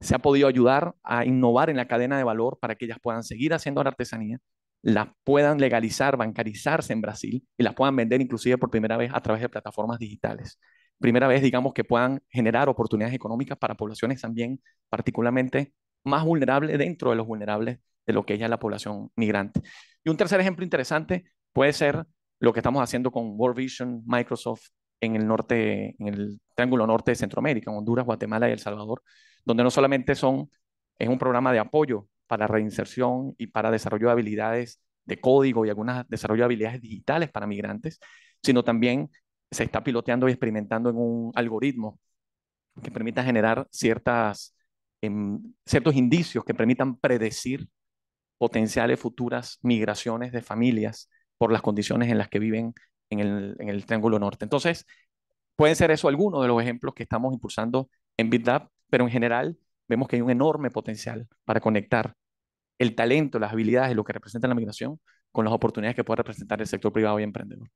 Se ha podido ayudar a innovar en la cadena de valor para que ellas puedan seguir haciendo la artesanía, las puedan legalizar, bancarizarse en Brasil y las puedan vender inclusive por primera vez a través de plataformas digitales. Primera vez, digamos, que puedan generar oportunidades económicas para poblaciones también particularmente más vulnerable dentro de los vulnerables de lo que es ya la población migrante. Y un tercer ejemplo interesante puede ser lo que estamos haciendo con World Vision, Microsoft, en el norte, en el Triángulo Norte de Centroamérica, en Honduras, Guatemala y El Salvador, donde no solamente son, es un programa de apoyo para reinserción y para desarrollo de habilidades de código y algunas desarrollo de habilidades digitales para migrantes, sino también se está piloteando y experimentando en un algoritmo que permita generar ciertas, en, ciertos indicios que permitan predecir potenciales futuras migraciones de familias por las condiciones en las que viven en el, en el Triángulo Norte. Entonces, pueden ser eso algunos de los ejemplos que estamos impulsando en BitLab, pero en general vemos que hay un enorme potencial para conectar el talento, las habilidades, lo que representa la migración con las oportunidades que puede representar el sector privado y emprendedor.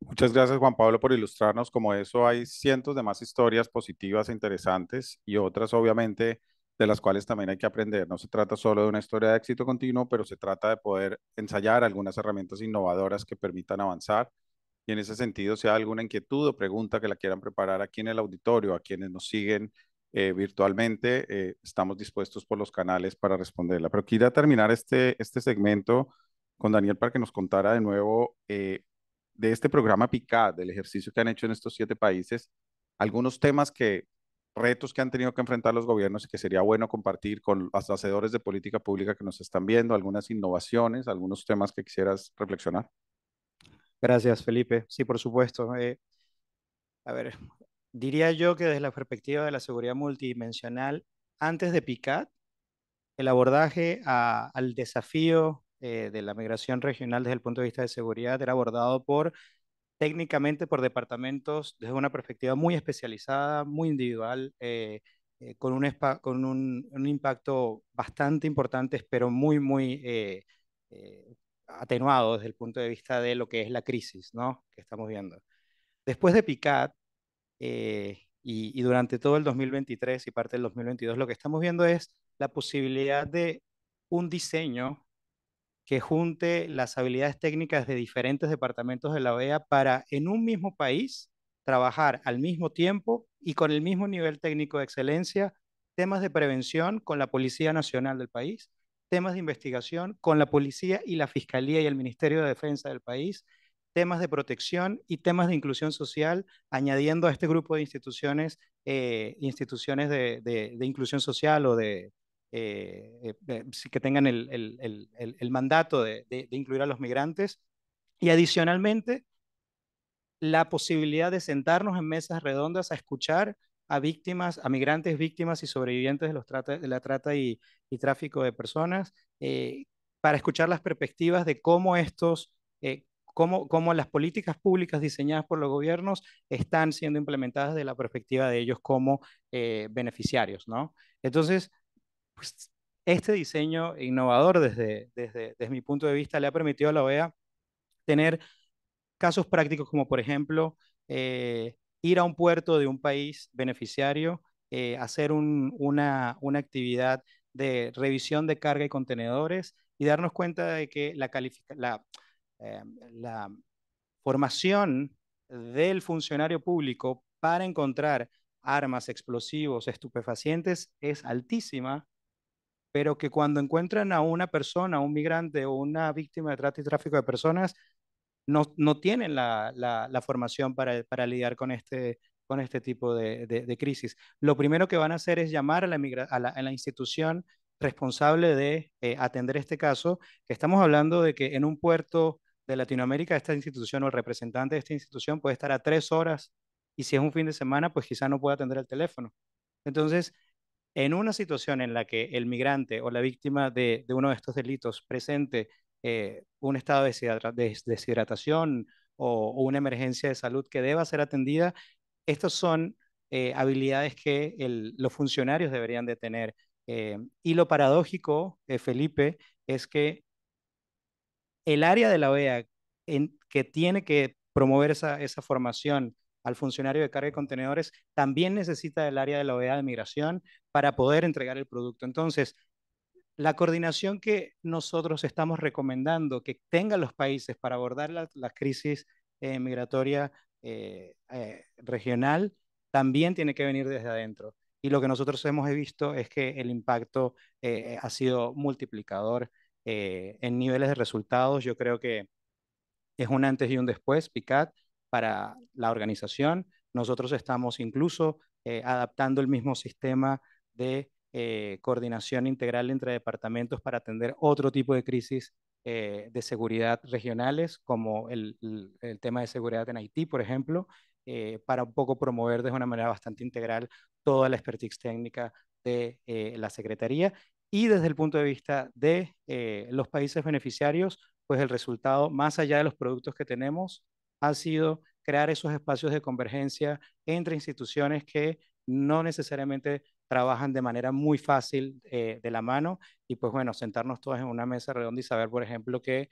Muchas gracias, Juan Pablo, por ilustrarnos. Como eso, hay cientos de más historias positivas e interesantes y otras, obviamente, de las cuales también hay que aprender. No se trata solo de una historia de éxito continuo, pero se trata de poder ensayar algunas herramientas innovadoras que permitan avanzar. Y en ese sentido, si hay alguna inquietud o pregunta que la quieran preparar aquí en el auditorio, a quienes nos siguen eh, virtualmente, eh, estamos dispuestos por los canales para responderla. Pero quería terminar este, este segmento con Daniel para que nos contara de nuevo eh, de este programa PICAD, del ejercicio que han hecho en estos siete países, algunos temas que, retos que han tenido que enfrentar los gobiernos y que sería bueno compartir con los hacedores de política pública que nos están viendo, algunas innovaciones, algunos temas que quisieras reflexionar. Gracias, Felipe. Sí, por supuesto. Eh, a ver, diría yo que desde la perspectiva de la seguridad multidimensional, antes de PICAD, el abordaje a, al desafío Eh, de la migración regional desde el punto de vista de seguridad era abordado por, técnicamente por departamentos desde una perspectiva muy especializada, muy individual, eh, eh, con, un, con un, un impacto bastante importante, pero muy, muy eh, eh, atenuado desde el punto de vista de lo que es la crisis, ¿no?, que estamos viendo. Después de PICAD eh, y, y durante todo el dos mil veintitrés y parte del dos mil veintidós, lo que estamos viendo es la posibilidad de un diseño que junte las habilidades técnicas de diferentes departamentos de la O E A para en un mismo país trabajar al mismo tiempo y con el mismo nivel técnico de excelencia temas de prevención con la Policía Nacional del país, temas de investigación con la Policía y la Fiscalía y el Ministerio de Defensa del país, temas de protección y temas de inclusión social, añadiendo a este grupo de instituciones, eh, instituciones de, de, de inclusión social o de... Eh, eh, que tengan el, el, el, el, el mandato de, de, de incluir a los migrantes, y adicionalmente la posibilidad de sentarnos en mesas redondas a escuchar a víctimas, a migrantes, víctimas y sobrevivientes de, los trata, de la trata y, y tráfico de personas, eh, para escuchar las perspectivas de cómo estos, eh, cómo, cómo las políticas públicas diseñadas por los gobiernos están siendo implementadas desde la perspectiva de ellos como eh, beneficiarios, ¿no? Entonces, pues este diseño innovador desde, desde, desde mi punto de vista le ha permitido a la O E A tener casos prácticos como, por ejemplo, eh, ir a un puerto de un país beneficiario, eh, hacer un, una, una actividad de revisión de carga y contenedores y darnos cuenta de que la, la, eh, la formación del funcionario público para encontrar armas, explosivos, estupefacientes es altísima, pero que cuando encuentran a una persona, un migrante o una víctima de trata y tráfico de personas, no, no tienen la, la, la formación para, para lidiar con este, con este tipo de, de, de crisis. Lo primero que van a hacer es llamar a la, a la, a la institución responsable de eh, atender este caso, que estamos hablando de que en un puerto de Latinoamérica esta institución o el representante de esta institución puede estar a tres horas, y si es un fin de semana, pues quizá no pueda atender el teléfono. Entonces, en una situación en la que el migrante o la víctima de, de uno de estos delitos presente eh, un estado de deshidratación o, o una emergencia de salud que deba ser atendida, estas son eh, habilidades que el, los funcionarios deberían de tener. Eh, y lo paradójico, eh, Felipe, es que el área de la O E A en, que tiene que promover esa, esa formación al funcionario de carga y contenedores, también necesita del área de la O E A de migración para poder entregar el producto. Entonces, la coordinación que nosotros estamos recomendando que tengan los países para abordar la, la crisis eh, migratoria eh, eh, regional, también tiene que venir desde adentro. Y lo que nosotros hemos visto es que el impacto eh, ha sido multiplicador eh, en niveles de resultados. Yo creo que es un antes y un después, PICAD, para la organización. Nosotros estamos incluso eh, adaptando el mismo sistema de eh, coordinación integral entre departamentos para atender otro tipo de crisis eh, de seguridad regionales, como el, el, el tema de seguridad en Haití, por ejemplo, eh, para un poco promover de una manera bastante integral toda la expertise técnica de eh, la Secretaría. Y desde el punto de vista de eh, los países beneficiarios, pues el resultado, más allá de los productos que tenemos, ha sido crear esos espacios de convergencia entre instituciones que no necesariamente trabajan de manera muy fácil eh, de la mano, y pues bueno, sentarnos todos en una mesa redonda y saber, por ejemplo, que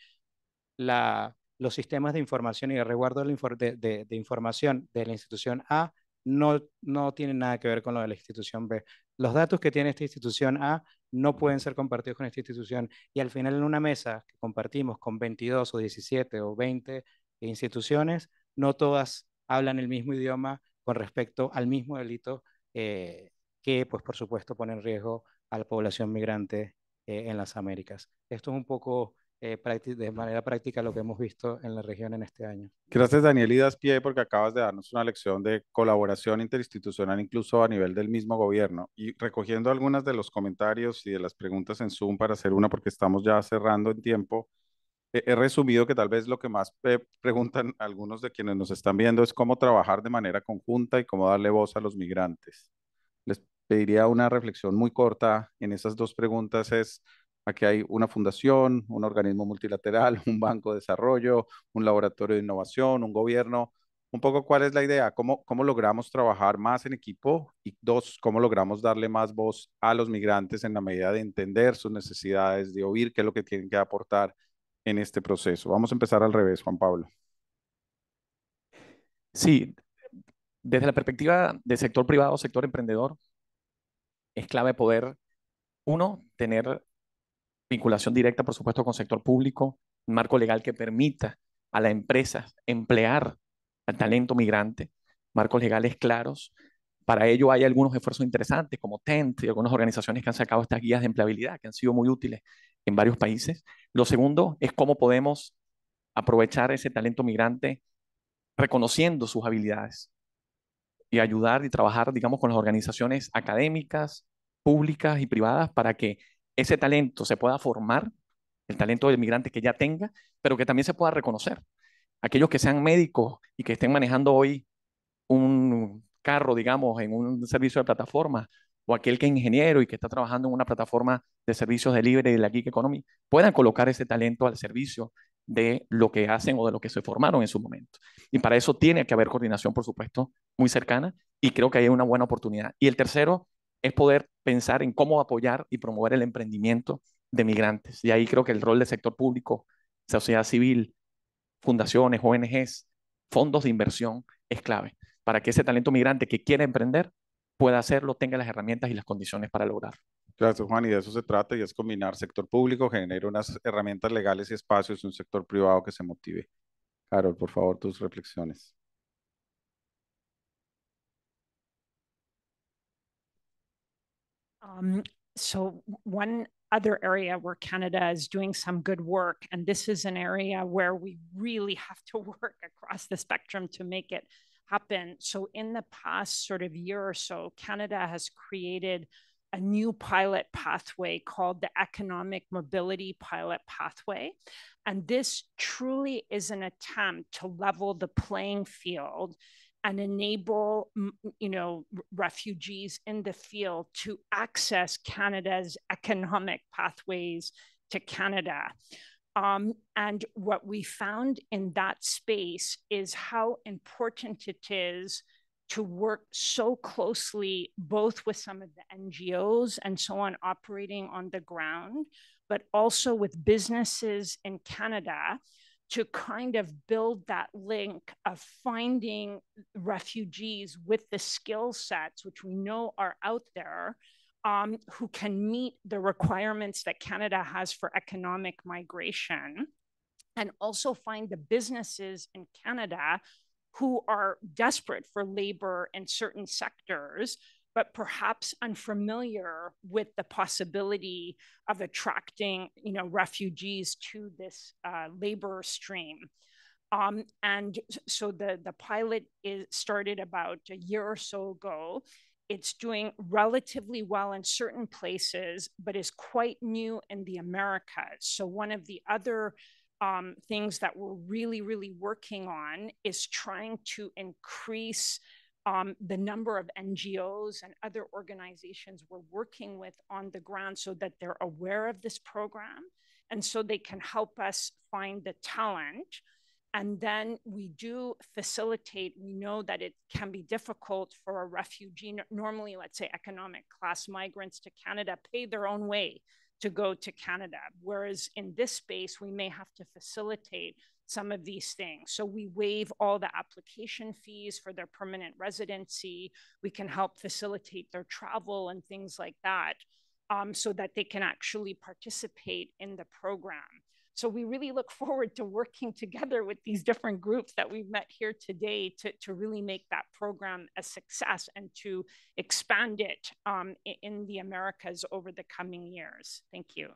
la, los sistemas de información y el resguardo de, la infor de, de, de información de la institución A no, no tienen nada que ver con lo de la institución B. Los datos que tiene esta institución A no pueden ser compartidos con esta institución, y al final en una mesa que compartimos con veintidós o diecisiete o veinte instituciones, no todas hablan el mismo idioma con respecto al mismo delito eh, que, pues por supuesto, pone en riesgo a la población migrante eh, en las Américas. Esto es un poco eh, de manera práctica lo que hemos visto en la región en este año. Gracias, Daniel, y das pie porque acabas de darnos una lección de colaboración interinstitucional incluso a nivel del mismo gobierno. Y recogiendo algunas de los comentarios y de las preguntas en Zoom para hacer una, porque estamos ya cerrando en tiempo, he resumido que tal vez lo que más eh, preguntan algunos de quienes nos están viendo es cómo trabajar de manera conjunta y cómo darle voz a los migrantes. Les pediría una reflexión muy corta en esas dos preguntas. Es, aquí hay una fundación, un organismo multilateral, un banco de desarrollo, un laboratorio de innovación, un gobierno. Un poco, ¿cuál es la idea? ¿Cómo, cómo logramos trabajar más en equipo? Y dos, ¿cómo logramos darle más voz a los migrantes en la medida de entender sus necesidades, de oír qué es lo que tienen que aportar en este proceso? Vamos a empezar al revés, Juan Pablo. Sí, desde la perspectiva del sector privado, sector emprendedor, es clave poder, uno, tener vinculación directa, por supuesto, con sector público, un marco legal que permita a la empresa emplear al talento migrante, marcos legales claros. Para ello hay algunos esfuerzos interesantes como TENT y algunas organizaciones que han sacado estas guías de empleabilidad que han sido muy útiles en varios países. Lo segundo es cómo podemos aprovechar ese talento migrante reconociendo sus habilidades y ayudar y trabajar, digamos, con las organizaciones académicas, públicas y privadas para que ese talento se pueda formar, el talento del migrante que ya tenga, pero que también se pueda reconocer. Aquellos que sean médicos y que estén manejando hoy un carro, digamos, en un servicio de plataforma, o aquel que es ingeniero y que está trabajando en una plataforma de servicios de libre y de la gig economy, puedan colocar ese talento al servicio de lo que hacen o de lo que se formaron en su momento. Y para eso tiene que haber coordinación, por supuesto, muy cercana, y creo que hay una buena oportunidad. Y el tercero es poder pensar en cómo apoyar y promover el emprendimiento de migrantes. Y ahí creo que el rol del sector público, sociedad civil, fundaciones, O N Ges, fondos de inversión es clave para que ese talento migrante que quiere emprender pueda hacerlo, tenga las herramientas y las condiciones para lograrlo. Gracias, Juan, y de eso se trata, y es combinar sector público, generar unas herramientas legales y espacios, y un sector privado que se motive. Carol, por favor, tus reflexiones. Um, so one other area where Canada is doing some good work, and this is an area where we really have to work across the spectrum to make it happen. So in the past sort of year or so, Canada has created a new pilot pathway called the Economic Mobility Pilot Pathway. And this truly is an attempt to level the playing field and enable, you know, refugees in the field to access Canada's economic pathways to Canada. Um, and what we found in that space is how important it is to work so closely, both with some of the N G Os and so on operating on the ground, but also with businesses in Canada to kind of build that link of finding refugees with the skill sets, which we know are out there, Um, who can meet the requirements that Canada has for economic migration, and also find the businesses in Canada who are desperate for labor in certain sectors, but perhaps unfamiliar with the possibility of attracting, you know, refugees to this uh, labor stream. Um, and so the, the pilot is started about a year or so ago. It's doing relatively well in certain places, but is quite new in the Americas. So one of the other um, things that we're really, really working on is trying to increase um, the number of N G Os and other organizations we're working with on the ground so that they're aware of this program. And so they can help us find the talent. And then we do facilitate, we know that it can be difficult for a refugee, normally, let's say, economic class migrants to Canada pay their own way to go to Canada. Whereas in this space, we may have to facilitate some of these things. So we waive all the application fees for their permanent residency. We can help facilitate their travel and things like that um, so that they can actually participate in the program. So we really look forward to working together with these different groups that we've met here today to, to really make that program a success and to expand it um, in the Americas over the coming years. Thank you.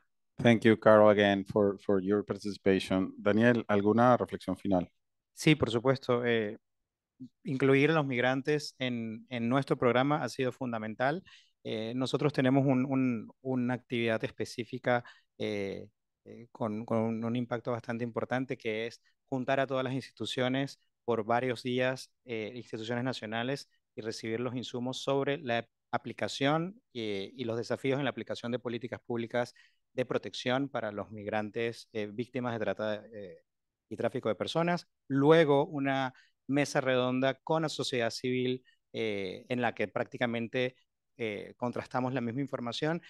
Thank you, Carol, again for, for your participation. Daniel, ¿alguna reflexión final? Sí, por supuesto. Eh, incluir a los migrantes en, en nuestro programa ha sido fundamental. Eh, nosotros tenemos un, un, una actividad específica eh, Con, con un impacto bastante importante, que es juntar a todas las instituciones por varios días, eh, instituciones nacionales, y recibir los insumos sobre la aplicación eh, y los desafíos en la aplicación de políticas públicas de protección para los migrantes eh, víctimas de trata eh, y tráfico de personas. Luego, una mesa redonda con la sociedad civil eh, en la que prácticamente eh, contrastamos la misma información.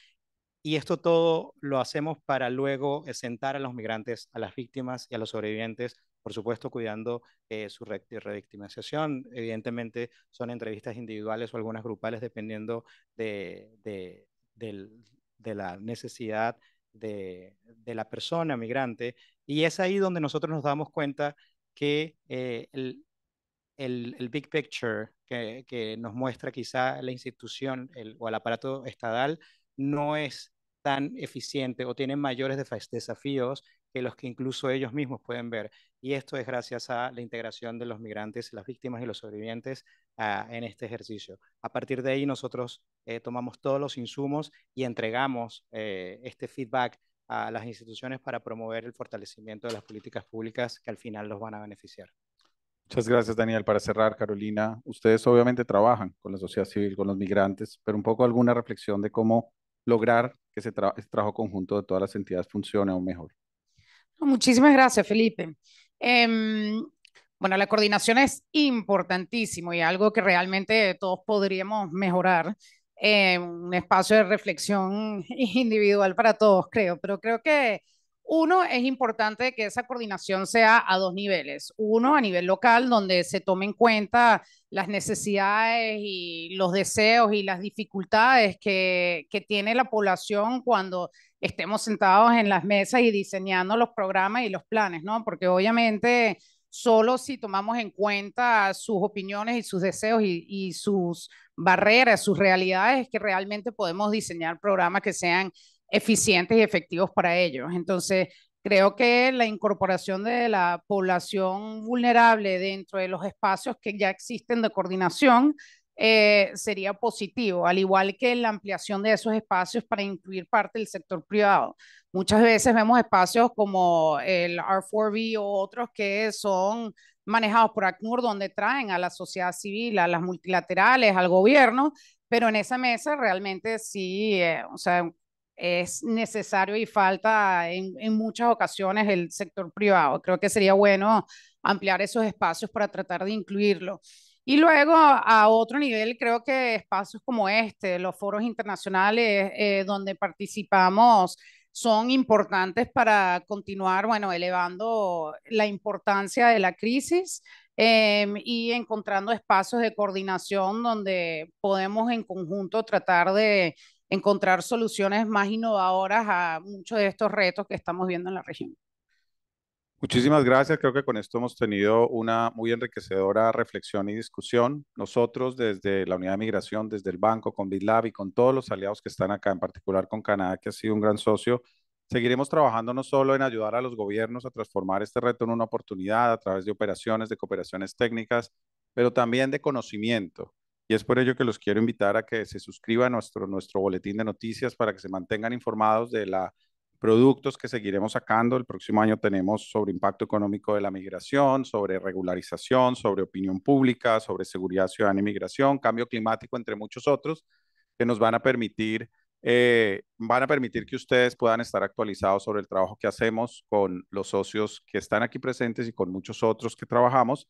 Y esto todo lo hacemos para luego sentar a los migrantes, a las víctimas y a los sobrevivientes, por supuesto cuidando eh, su re revictimización. Evidentemente son entrevistas individuales o algunas grupales dependiendo de, de, de, de la necesidad de, de la persona migrante. Y es ahí donde nosotros nos damos cuenta que eh, el, el, el big picture que, que nos muestra quizá la institución el, o el aparato estatal no es tan eficiente o tienen mayores desaf- desafíos que los que incluso ellos mismos pueden ver. Y esto es gracias a la integración de los migrantes, las víctimas y los sobrevivientes uh, en este ejercicio. A partir de ahí nosotros eh, tomamos todos los insumos y entregamos eh, este feedback a las instituciones para promover el fortalecimiento de las políticas públicas que al final los van a beneficiar. Muchas gracias, Daniel. Para cerrar, Carolina, ustedes obviamente trabajan con la sociedad civil, con los migrantes, pero un poco alguna reflexión de cómo lograr que ese tra trabajo conjunto de todas las entidades funcione aún mejor. Muchísimas gracias, Felipe. Eh, bueno, la coordinación es importantísimo y algo que realmente todos podríamos mejorar. Eh, un espacio de reflexión individual para todos, creo, pero creo que uno, es importante que esa coordinación sea a dos niveles. Uno, a nivel local, donde se tomen en cuenta las necesidades y los deseos y las dificultades que, que tiene la población cuando estemos sentados en las mesas y diseñando los programas y los planes, ¿no? Porque obviamente solo si tomamos en cuenta sus opiniones y sus deseos y, y sus barreras, sus realidades, es que realmente podemos diseñar programas que sean eficientes y efectivos para ellos. Entonces, creo que la incorporación de la población vulnerable dentro de los espacios que ya existen de coordinación eh, sería positivo, al igual que la ampliación de esos espacios para incluir parte del sector privado. Muchas veces vemos espacios como el R cuatro B o otros que son manejados por ACNUR, donde traen a la sociedad civil, a las multilaterales, al gobierno, pero en esa mesa realmente sí, eh, o sea, es necesario y falta en, en muchas ocasiones el sector privado. Creo que sería bueno ampliar esos espacios para tratar de incluirlo. Y luego a otro nivel creo que espacios como este, los foros internacionales eh, donde participamos son importantes para continuar, bueno, elevando la importancia de la crisis eh, y encontrando espacios de coordinación donde podemos en conjunto tratar de encontrar soluciones más innovadoras a muchos de estos retos que estamos viendo en la región. Muchísimas gracias. Creo que con esto hemos tenido una muy enriquecedora reflexión y discusión. Nosotros desde la Unidad de Migración, desde el Banco, con BitLab y con todos los aliados que están acá, en particular con Canadá, que ha sido un gran socio, Seguiremos trabajando no solo en ayudar a los gobiernos a transformar este reto en una oportunidad a través de operaciones, de cooperaciones técnicas, pero también de conocimiento. Y es por ello que los quiero invitar a que se suscriban a nuestro, nuestro boletín de noticias para que se mantengan informados de los productos que seguiremos sacando. El próximo año tenemos sobre impacto económico de la migración, sobre regularización, sobre opinión pública, sobre seguridad ciudadana y migración, cambio climático, entre muchos otros, que nos van a permitir Eh, van a permitir que ustedes puedan estar actualizados sobre el trabajo que hacemos con los socios que están aquí presentes y con muchos otros que trabajamos.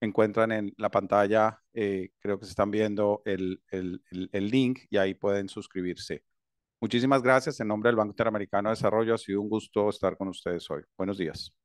Encuentran en la pantalla, eh, creo que se están viendo el, el, el, el link y ahí pueden suscribirse. Muchísimas gracias. En nombre del Banco Interamericano de Desarrollo, ha sido un gusto estar con ustedes hoy. Buenos días.